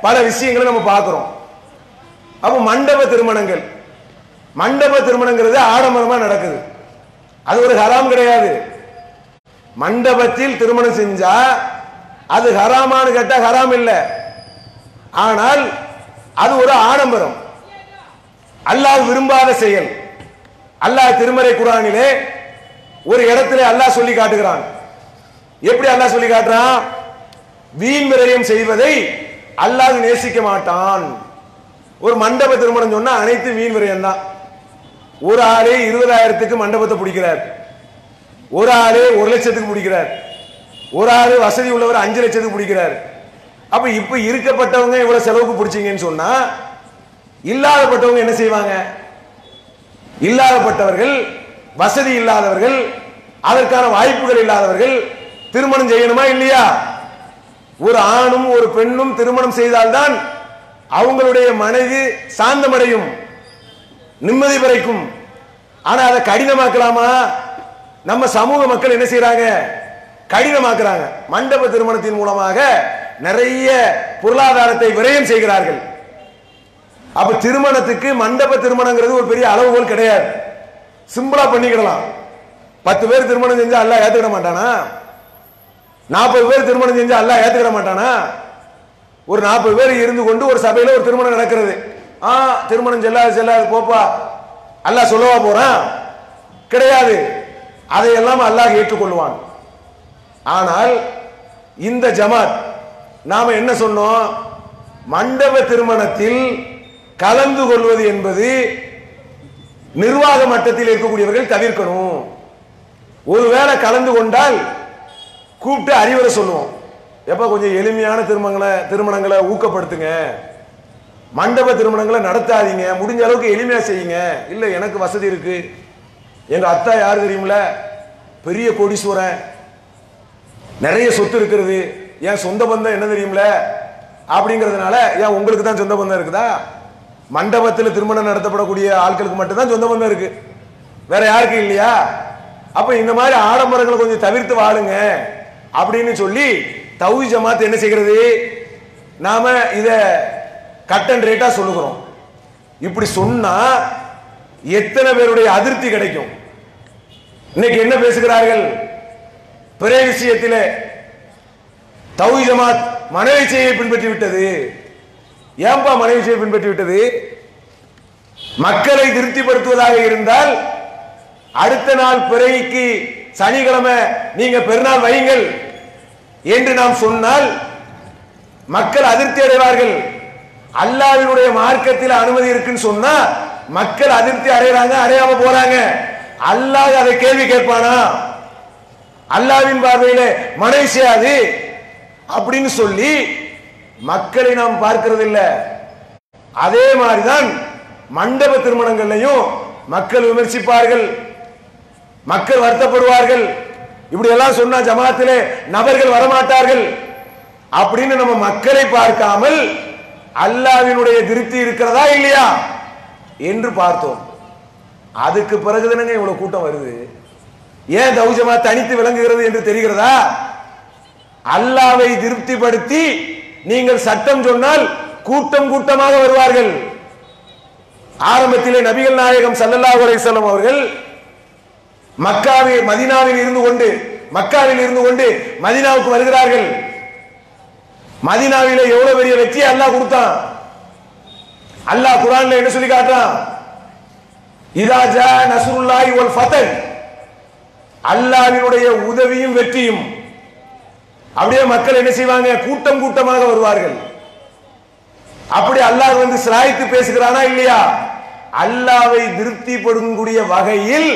பல விஷயங்களை நம்ம பார்க்கிறோம். அப்போ மண்டப திருமணங்கள், மண்டப திருமணங்கிறது ஆடம்பரமா நடக்குது, அது ஒரு ஹராம் கிடையாது. மண்டபத்தில் திருமணம் செஞ்சா அது ஹராமான்னு கேட்டா ஹராம் இல்லை, ஆனால் அது ஒரு ஆடம்பரம், அல்லாஹ் விரும்பாத செயல். அல்லாஹ் திருமறை குர்ஆனிலே ஒரு இடத்துல அல்லாஹ் சொல்லி காட்டுகிறான். எப்படி அல்லாஹ் சொல்லி காட்டுறான்? வீண் விரயம் செய்வதை அல்லாஹ் நேசிக்க மாட்டான். ஒரு மண்டப திருமணம் சொன்னா அனைத்து வீண் விரயம் தான். ஒரு ஆளே 20,000-க்கு மண்டபத்தை பிடிக்கிறார், ஒரு ஆளே 1,00,000-க்கு பிடிக்கிறார், ஒரு ஆளு வசதி உள்ளவர் 5,00,000-க்கு பிடிக்கிறார். அப்ப இப்ப இருக்கப்பட்டவங்க இவ்வளவு செலவுக்கு பிடிச்சிங்கன்னு சொன்னா இல்லாதப்பட்டவங்க என்ன செய்வாங்க? இல்லாதப்பட்டவர்கள், வசதி இல்லாதவர்கள், அதற்கான வாய்ப்புகள் இல்லாதவர்கள் திருமணம் செய்யணுமா இல்லையா? ஒரு ஆணும் ஒரு பெண்ணும் திருமணம் செய்தால்தான் அவங்களுடைய மனது சாந்தமடையும், நிம்மதி பிறக்கும். ஆனா அதை கடினமாக்கலாமா? நம்ம சமூக மக்கள் என்ன செய்யறாங்க? கடினமாக்குறாங்க. மண்டப திருமணத்தின் மூலமாக நிறைய பொருளாதாரத்தை விரயம் செய்கிறார்கள். அப்ப திருமணத்துக்கு மண்டப திருமணங்கிறது ஒரு பெரிய அளவுகோல் கிடையாது, சிம்பிளா பண்ணிக்கிடலாம். 10 பேர் திருமணம் செஞ்சா அல்லாஹ் ஏத்துக்கிட மாட்டானா? 40 பேர் திருமணம் செஞ்சா அல்லாஹ் ஏத்துக்கிட மாட்டானா? ஒரு 40 பேர் இருந்து கொண்டு ஒரு சபையில ஒரு திருமணம் நடக்கிறது. திருமணம் செல்லாது போப்பா, அல்லாஹ் சொல்லவா போறான்? கிடையாது. அதையெல்லாம் அல்லாஹ் ஏற்றுக்கொள்வான். ஆனால் இந்த ஜமாத் நாம என்ன சொன்னோம்? மண்டப திருமணத்தில் கலந்து கொள்வது என்பது நிர்வாக மட்டத்தில் இருக்கக்கூடியவர்கள் தவிர்க்கணும். ஒருவேளை கலந்து கொண்டால் கூப்பிட்டு அறிவுரை சொல்லுவோம், எப்ப கொஞ்சம் எளிமையான திருமணங்களை ஊக்கப்படுத்துங்க, மண்டப திருமணங்களை நடத்தாதீங்க, முடிஞ்ச அளவுக்கு எளிமையா செய்யுங்க. இல்ல எனக்கு வசதி இருக்கு, எங்க அத்தா யாரு தெரியுமில, பெரிய கோடீஸ்வரன், நிறைய சொத்து இருக்கிறது, என் சொந்த பந்தம் என்ன தெரியுமில அப்படிங்கிறதுனால. ஏன் உங்களுக்கு தான் சொந்த பந்தம் இருக்குதா? மண்டபத்தில் திருமணம் நடத்தப்படக்கூடிய ஆட்களுக்கு மட்டும்தான் சொந்த பந்தம் இருக்கு, வேற யாருக்கு இல்லையா? அப்ப இந்த மாதிரி ஆடம்பரங்களை கொஞ்சம் தவிர்த்து வாழுங்க அப்படின்னு சொல்லி தவ்ஹீத் ஜமாத் என்ன செய்கிறது? நாம இத கட் அண்ட் ரேட்டா சொல்லுகிறோம். இப்படி சொன்னா எத்தனை பேருடைய அதிருப்தி கிடைக்கும்? இன்னைக்கு என்ன பேசுகிறார்கள்? பிறை விஷயத்திலே தவ்ஹீத் ஜமாத் மனவீச்சையை பின்பற்றி விட்டது. ஏன்பா மனவீச்சையை பின்பற்றி விட்டது? மக்களை திருப்திப்படுத்துவதாக இருந்தால் அடுத்த நாள் பிறைக்கு சனிக்கிழமை நீங்க பெருநாள் வையுங்கள் என்று நாம் சொன்னால் மக்கள் அதிருப்தி அடைவார்கள். அல்லாஹ்வினுடைய மார்க்கத்தில் அனுமதி இருக்குன்னு சொன்னா மக்கள் அதிருப்தி அடைகிறாங்க, அடையாம போறாங்க. அல்லாஹ் அதை கேள்வி கேட்பானா? அல்லாஹ்வின் பார்வையில மனவீச்சையாது அப்படின்னு சொல்லி மக்களை நாம் பார்க்கிறது இல்ல. அதே மாதிரிதான் மண்டப திருமணங்கள்லையும் மக்கள் விமர்சிப்பார்கள், மக்கள் வருத்தப்படுவார்கள். இப்படி எல்லாம் சொன்னா ஜமாத்திலே நபர்கள் வரமாட்டார்கள் அப்படின்னு நம்ம மக்களை பார்க்காமல் அல்லாஹ்வினுடைய திருப்தி இருக்கிறதா இல்லையா என்று பார்த்தோம். அதுக்கு பிறகுதானங்க இவ்வளவு கூட்டம் வருது. ஏன் தவ்ஹீத் ஜமாத் தனித்து விளங்குகிறது என்று தெரிகிறதா? அல்லாஹ்வை திருப்திப்படுத்தி நீங்கள் சட்டம் சொன்னால் கூட்டம் கூட்டமாக வருவார்கள். ஆரம்பத்திலே நபிகள் நாயகம் ஸல்லல்லாஹு அலைஹி வஸல்லம் அவர்கள் மக்காவில் இருந்து கொண்டு மதீனாவுக்கு வருகிறார்கள். மதீனாவிலே எவ்வளவு பெரிய வெற்றி அல்லாஹ் கொடுத்தான். அல்லாஹ் குர்ஆன்ல என்ன சொல்லி காட்டுறான்? இதா ஜா நஸ்ருல்லாஹி வல் ஃபதஹ், அல்லாஹ்வினுடைய உதவியும் வெற்றியும். அப்படியே மக்கள் என்ன செய்வாங்க? கூட்டம் கூட்டமாக வருவார்கள். அப்படி அல்லாஹ் வந்து சிராய்த்து பேசுகிறானா இல்லையா? அல்லாஹ்வை திருப்திப்படுத்தக்கூடிய வகையில்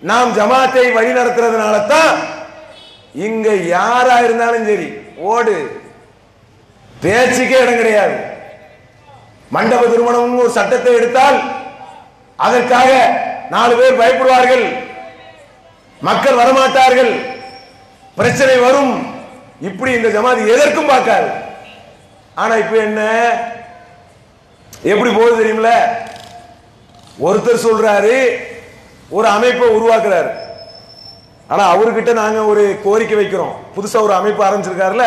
நாம் ஜமாத்தை வழி நடத்துறதுனால தான் இங்க யாரா இருந்தாலும் சரி ஓடு, பேச்சுக்கே இடம் கிடையாது. மண்டப திருமணம் ஒரு சட்டத்தை எடுத்தால் அதற்காக 4 பேர் பயப்படுவார்கள், மக்கள் வரமாட்டார்கள், பிரச்சனை வரும். இப்படி இந்த ஜமாத் எதற்கும் பார்க்காது. ஆனா இப்ப என்ன எப்படி போகுது தெரியுமில்ல? ஒருத்தர் சொல்றாரு, ஒரு அமைப்பை உருவாக்குறாரு. ஆனா அவர்கிட்ட நாங்க ஒரு கோரிக்கை வைக்கிறோம், புதுசா ஒரு அமைப்பு ஆரம்பிச்சிருக்காருல,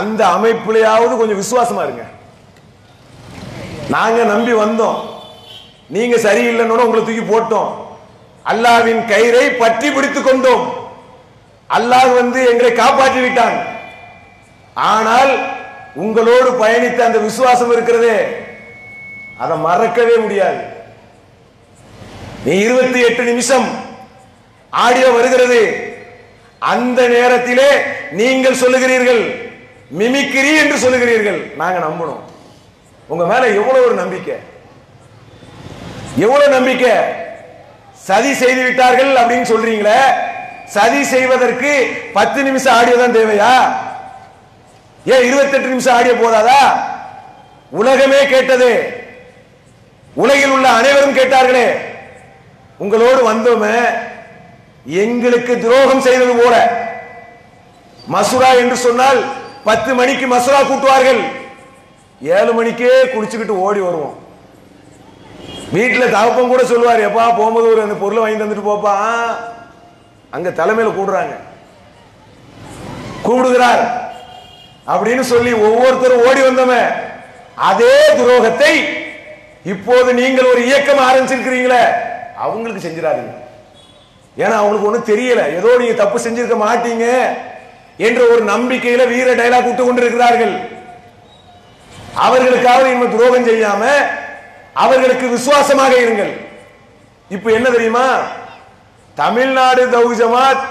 அந்த அமைப்புலயாவது கொஞ்சம் விசுவாசமா இருங்க. நாங்க நம்பி வந்தோம், நீங்க சரியில்லைன்னு உங்களை தூக்கி போட்டோம். அல்லாஹ்வின் கயிறை பற்றி பிடித்துக் கொண்டோம். அல்லாஹ் வந்து எங்களை காப்பாற்றி விட்டான். ஆனால் உங்களோடு பயணித்த அந்த விசுவாசம் இருக்கிறதே, அதை மறக்கவே முடியாது. நீ 28 நிமிஷம் ஆடியோ வருகிறது. அந்த நேரத்திலே நீங்கள் சொல்லுகிறீர்கள், மிமிக்ரி என்று சொல்லுகிறீர்கள். நாங்க நம்பணும். உங்க மேல எவ்வளவு ஒரு நம்பிக்கை, எவ்வளவு நம்பிக்கை. சதி செய்து விட்டார்கள் அப்படின்னு சொல்றீங்களே, சதி செய்வதற்கு 10 நிமிஷம் ஆடியோ தான் தேவையா? ஏன் 28 நிமிஷம் ஆடியோ போதாதா? உலகமே கேட்டது, உலகில் உள்ள அனைவரும் கேட்டார்களே. உங்களோடு வந்தோமே, எங்களுக்கு துரோகம் செய்தது போல. மசூரா என்று சொன்னால் 10 மணிக்கு மசூரா கூட்டுவார்கள், 7 மணிக்கே குடிச்சுக்கிட்டு ஓடி வருவோம். வீட்டில் தவப்பம் கூட சொல்லுவார், எப்பா போகும்போது ஒரு அந்த பொருளை வாங்கி தந்துட்டு போப்பா. அங்க தலைமையில் கூப்பிடுகிறார் அப்படின்னு சொல்லி ஒவ்வொருத்தரும் ஓடி வந்தோமே. அதே துரோகத்தை இப்போது நீங்கள் ஒரு இயக்கம் ஆரம்பிச்சிருக்கிறீங்களே, அவங்களுக்கு செஞ்சிடாதீங்க. ஏன்னா அவங்களுக்கு ஒன்றும் தெரியல, ஏதோ நீங்க தப்பு செஞ்சிருக்க மாட்டீங்க என்ற ஒரு நம்பிக்கையில வீர டைலாக் விட்டு கொண்டிருக்கிறார்கள். அவர்களுக்காக இன்னும் துரோகம் செய்யாம அவர்களுக்கு விசுவாசமாக இருங்கள். இப்ப என்ன தெரியுமா, தமிழ்நாடு தவ்ஹீத் ஜமாத்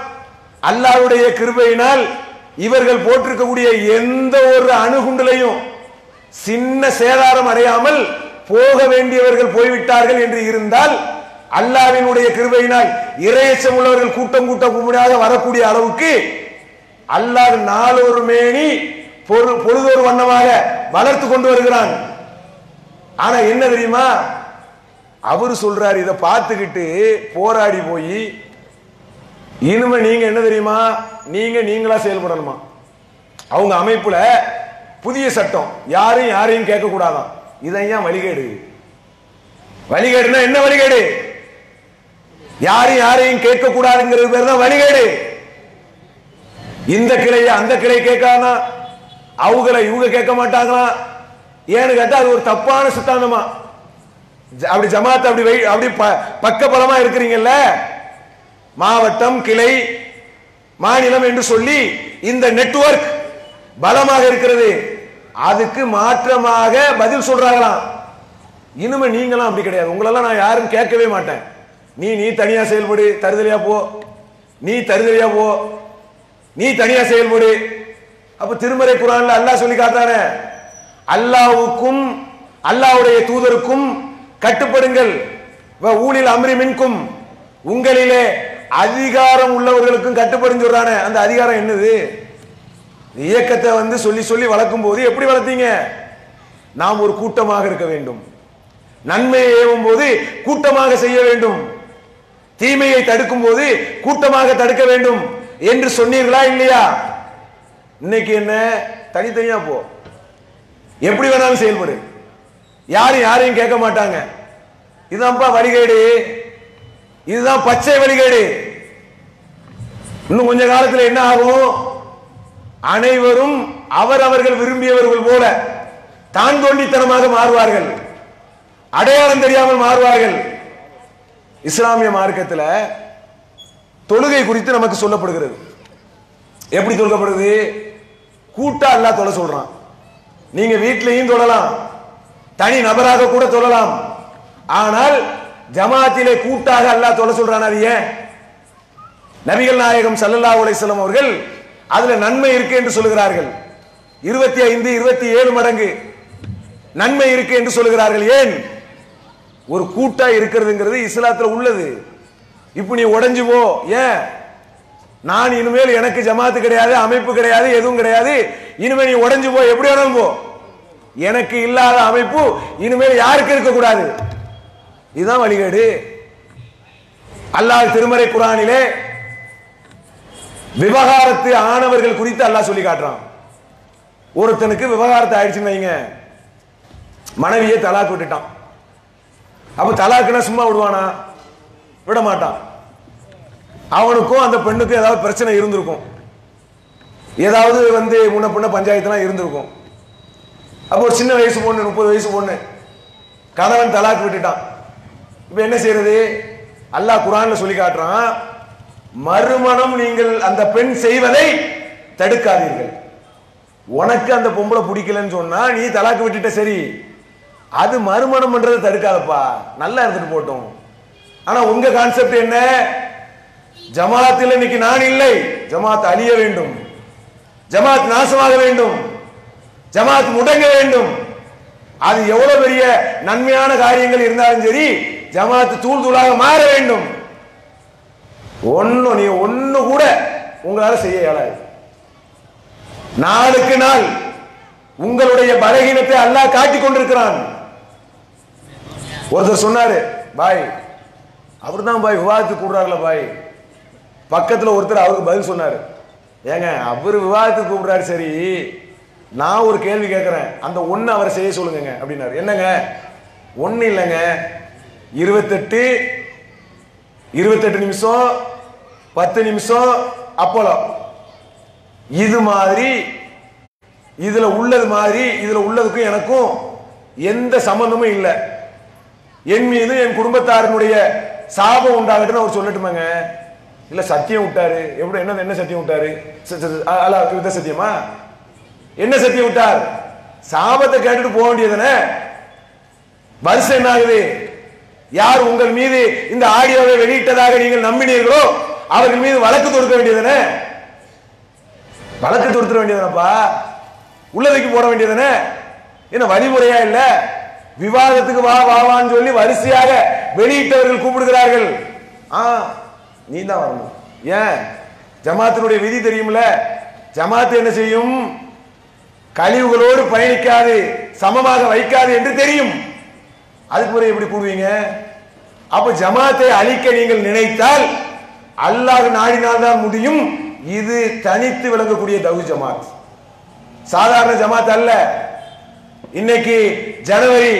அல்லாஹ்வுடைய கிருபையினால் இவர்கள் போட்டிருக்கக்கூடிய எந்த ஒரு அணுகுண்டுலையும் சின்ன சேதாரம் அடையாமல் போக வேண்டியவர்கள் போய்விட்டார்கள் என்று இருந்தால், அல்லாஹ்வினுடைய கிருபையினால் இறையச்சம் உள்ளவர்கள் கூட்டம் கூட்டமாக வரக்கூடிய அளவுக்கு அல்லாஹ் நாளொரு மேனி பொழுதொரு வண்ணமாக வளர்த்து கொண்டு வருகிறான். ஆனா என்ன தெரியுமா, அவரு சொல்றாரு, இதை பார்த்துக்கிட்டு போராடி போய் இனிமே நீங்க என்ன தெரியுமா, நீங்களா செயல்படணுமா. அவங்க அமைப்புல புதிய சட்டம், யாரையும் கேட்க கூடாதான். இதையும் வழிகேடுனா என்ன வழிகேடு? யாரையும் கேட்க கூடாதுங்கிறது பேர் தான் வழிகேடு. இந்த கிளைய அந்த கிளை கேட்காதான், அவங்கள இவங்க கேட்க மாட்டாங்களாம். ஏன்னு கேட்டா அது ஒரு தப்பான சித்தாந்தமா. அப்படி ஜமாத் அப்படி பக்கபலமா இருக்கிறீங்கல்ல, மாவட்டம் கிளை மாநிலம் என்று சொல்லி இந்த நெட்வொர்க் பலமாக இருக்கிறது. அதுக்கு மாற்றமாக பதில் சொல்றாங்களாம், இனிமே நீங்களாம் அப்படி கிடையாது, உங்களெல்லாம் நான் யாரும் கேட்கவே மாட்டேன். நீ தனியா செயல்படு, தருதலையா போ, நீ தனியா செயல்படு. அப்ப திருமறை குர்ஆன்ல அல்லாஹ் சொல்லி காட்டானே, அல்லாஹ்வுக்கும் அல்லாஹ்வுடைய தூதருக்கும் கட்டுப்படுங்கள், ஊழில் அம்ரி மின்கும், உங்களிலே அதிகாரம் உள்ளவர்களுக்கும் கட்டுப்படும் சொல்றானே. அந்த அதிகாரம் என்னது? இயக்கத்தை வந்து சொல்லி வளர்க்கும் போது எப்படி வளர்த்தீங்க? நாம் ஒரு கூட்டமாக இருக்க வேண்டும், நன்மையை ஏவும் போது கூட்டமாக செய்ய வேண்டும், தீமையை தடுக்கும் போது கூட்டமாக தடுக்க வேண்டும் என்று சொன்னீர்களா இல்லையா? இன்னைக்கு என்ன, தனித்தனியா போ, எப்படி வேணாலும் செயல்படு, யாரையும் கேட்க மாட்டாங்க. இதுதான்ப்பா வழிகேடு, இதுதான் பச்சை வழிகேடு. இன்னும் கொஞ்ச காலத்தில் என்ன ஆகும், அனைவரும் அவர் அவர்கள் விரும்பியவர்கள் போல தான் தோண்டித்தனமாக மாறுவார்கள், அடையாளம் தெரியாமல் மாறுவார்கள். இஸ்லாமிய மார்க்கத்தில் தொழுகை குறித்து நமக்கு சொல்லப்படுகிறது. எப்படி தொழுகப்படுகிறது? கூட்டா அல்லாஹ் தொழ சொல்றான். நீங்க வீட்டிலையும் தொழலாம், தனி நபராக கூட தொழலாம். ஆனால் ஜமாஅத்திலே கூட்டாக அல்லாஹ் தொழ சொல்றான். அது ஏன்? நபிகள் நாயகம் ஸல்லல்லாஹு அலைஹி வஸல்லம் அவர்கள் அதுல நன்மை இருக்கு என்று சொல்கிறார்கள். 25, 27 மடங்கு நன்மை இருக்கு என்று சொல்கிறார்கள். ஏன்? ஒரு கூட்டா இருக்கிறதுங்கிறது இஸ்லாத்துல உள்ளது. இப்ப நீ உடைஞ்சு போ, ஏன் நான் இனிமேல் எனக்கு ஜமாத்து கிடையாது, அமைப்பு கிடையாது, எதுவும் கிடையாது, இனிமேல் நீ உடைஞ்சு போ, எப்படி வேணாலும் போ, எனக்கு இல்லாத அமைப்பு இனிமேல் யாருக்கு இருக்கக்கூடாது. இதுதான் வழிகேடு. அல்லாஹ் திருமறை குர்ஆனிலே விவகாரத்து ஆனவர்கள் குறித்து அல்லாஹ் சொல்லி காட்டுறான். ஒருத்தனுக்கு விவகாரத்து ஆயிடுச்சுன்னு வைங்க, மனைவியை தலாக்கு விட்டுட்டான். அப்ப தலாக்குன்னா சும்மா விடுவானா? விட மாட்டான். அவனுக்கும் அந்த பெண்ணுக்கும் ஏதாவது பிரச்சனை இருந்திருக்கும், ஏதாவது முன்ன பின்ன பஞ்சாயத்துலாம் இருந்திருக்கும். அப்போ ஒரு சின்ன வயசு பொண்ணு, 30 வயசு பொண்ணு, கணவன் தலாக்கு விட்டுட்டான். இப்போ என்ன செய்யறது? அல்லாஹ் குர்ஆன்ல சொல்லி காட்டுறான், மறுமணம் நீங்கள் அந்த பெண் செய்வதை தடுக்காதீர்கள். உனக்கு அந்த பொம்பளை பிடிக்கலன்னு சொன்னா நீ தலாக்கு விட்டுட்ட, சரி, அது மறுமணம் பண்றதை தடுக்காதப்பா, நல்லா இருந்துட்டு போட்டோம். ஆனா உங்க கான்செப்ட் என்ன? ஜமாத்தில் இன்னைக்கு நான் இல்லை, ஜமாத் அழிய வேண்டும், ஜமாத் நாசமாக வேண்டும், ஜமாத் முடங்க வேண்டும். அது எவ்வளவு பெரிய நன்மையான காரியங்கள் இருந்தாலும் சரி, ஜமாத் தூள் தூளாக மாற வேண்டும். ஒன்னும் நீ ஒன்னு கூட உங்களால செய்ய இயலாது. நாளுக்கு நாள் உங்களுடைய பலகீனத்தை அல்லாஹ் காட்டிக் கொண்டிருக்கிறான். ஒருத்தர் சொன்னாரு, பாய் அவர் தான் பாய் விவாதத்துக்கு கூடுறாருல பாய். பக்கத்தில் ஒருத்தர் அவருக்கு பதில் சொன்னார், ஏங்க அவர் விவாதத்துக்கு கூப்பிடுறாரு, சரி நான் ஒரு கேள்வி கேட்குறேன், அந்த ஒன்று அவரை செய்ய சொல்லுங்க அப்படின்னாரு. என்னங்க? ஒன்றும் இல்லைங்க, 28 நிமிஷம் 10 நிமிஷம் அப்பளம், இது மாதிரி இதில் உள்ளது மாதிரி இதில் உள்ளதுக்கும் எனக்கும் எந்த சம்மந்தமும் இல்லை, என் மீது என் குடும்பத்தாரனுடைய சாபம் உண்டாகட்டுன்னு அவர் சொல்லட்டுமாங்க? இல்ல சத்தியம் விட்டாரு. எப்படி? என்ன சத்தியம் விட்டாரு? சத்தியமா? என்ன சத்தியம் விட்டார்? சாபத்தை கேட்டுட்டு போக வேண்டியதுனே. வருஷம் என்ன ஆகுது? யார் உங்கள் மீது இந்த ஆடியோவை வெளியிட்டதாக நீங்கள் நம்பினீர்களோ அவர்கள் மீது வழக்கு தொடுக்க வேண்டியதுனே, வழக்கு தொடுத்துட வேண்டியதுனப்பா, உள்ளதைக்கு போட வேண்டியதுனே. என்ன வழிமுறையா? இல்ல விவாதத்துக்கு வா வாவான்னு சொல்லி வரிசையாக வெளியிட்டவர்கள் கூப்பிடுகிறார்கள். நீ தான் வரணும். ஏன்? ஜமாத்தினுடைய விதி தெரியும்ல, ஜமாத்து என்ன செய்யும்? கழிவுகளோடு பயணிக்காது, சமமாக வைக்காது என்று தெரியும். அதுக்கு பிறகு எப்படி கூடுவீங்க? அப்ப ஜமாத்தை அழிக்க நீங்கள் நினைத்தால் அல்லாஹ் நாடினால்தான் முடியும். இது தனித்து விளங்கக்கூடிய தவ்ஹீத் ஜமாத், சாதாரண ஜமாத் அல்ல. இன்னைக்கு ஜனவரி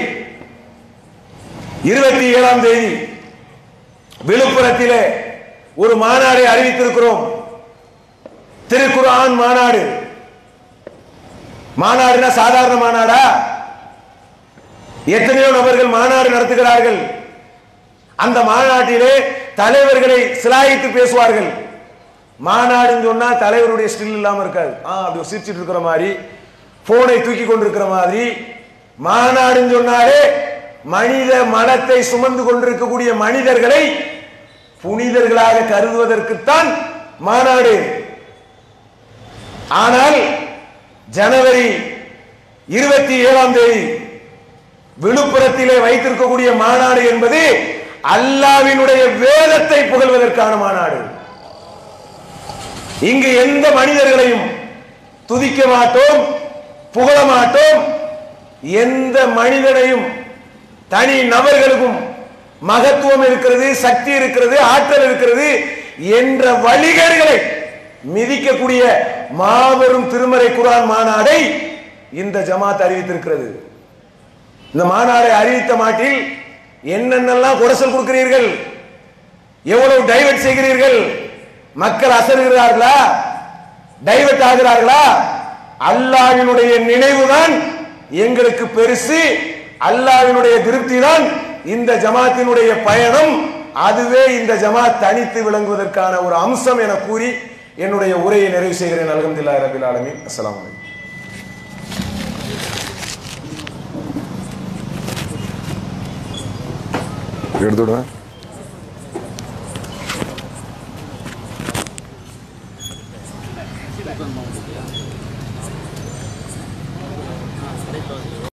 27ஆம் தேதி விழுப்புரத்திலே ஒரு மாநாடை அறிவித்திருக்கிறோம். திருக்குர்ஆன் மாநாடு. மாநாடுனா சாதாரண மாநாடா? எத்தனையோ நபர்கள் மாநாடு நடத்துகிறார்கள். அந்த மாநாட்டிலே தலைவர்களை சிலாயித்து பேசுவார்கள். மாநாடுன்னு சொன்னா தலைவருடைய ஸ்டில் இல்லாம இருக்காது, அப்படி சிரிச்சிட்டு இருக்கிற மாதிரி, போனை தூக்கி கொண்டிருக்கிற மாதிரி. மாநாடுன்னு சொன்னாலே மனித மனத்தை சுமந்து கொண்டிருக்கக்கூடிய மனிதர்களை புனிதர்களாக கருதுவதற்குத்தான் மாநாடு. ஆனால் ஜனவரி 27ஆம் தேதி விழுப்புரத்திலே வைத்திருக்கக்கூடிய மாநாடு என்பது அல்லாஹ்வினுடைய வேதத்தை புகழ்வதற்கான மாநாடு. இங்கு எந்த மனிதர்களையும் துதிக்க மாட்டோம், புகழ மாட்டோம். எந்த மனிதனையும், தனி நபர்களுக்கும் மகத்துவம் இருக்கிறது, சக்தி இருக்கிறது, ஆற்றல் இருக்கிறது என்ற வழிகேடுகளை மிதிக்கக்கூடிய மாபெரும் திருமறை குர்ஆன் மாநாடை இந்த ஜமாத் அறிவித்திருக்கிறது. இந்த மாநாடை அறிவித்த மாட்டில் என்னென்னலாம் குறைச்சல் கொடுக்கிறீர்கள், எவ்வளவு டைவர்ட் செய்கிறீர்கள், மக்கள் அசருகிறார்களா, டைவர்ட் ஆகிறார்களா, அல்லாஹ்வினுடைய நினைவுதான் எங்களுக்கு பெருசு, அல்லாஹ்வினுடைய திருப்திதான் இந்த ஜமாத்தினுடைய பயணம், அதுவே இந்த ஜமாத் தனித்து விளங்குவதற்கான ஒரு அம்சம் என கூறி என்னுடைய உரையை நிறைவு செய்கிறேன். அல்ஹம்துலில்லாஹி ரப்பில் ஆலமீன். அஸ்ஸலாமு அலைக்கும். எடுத்துடுவேன்.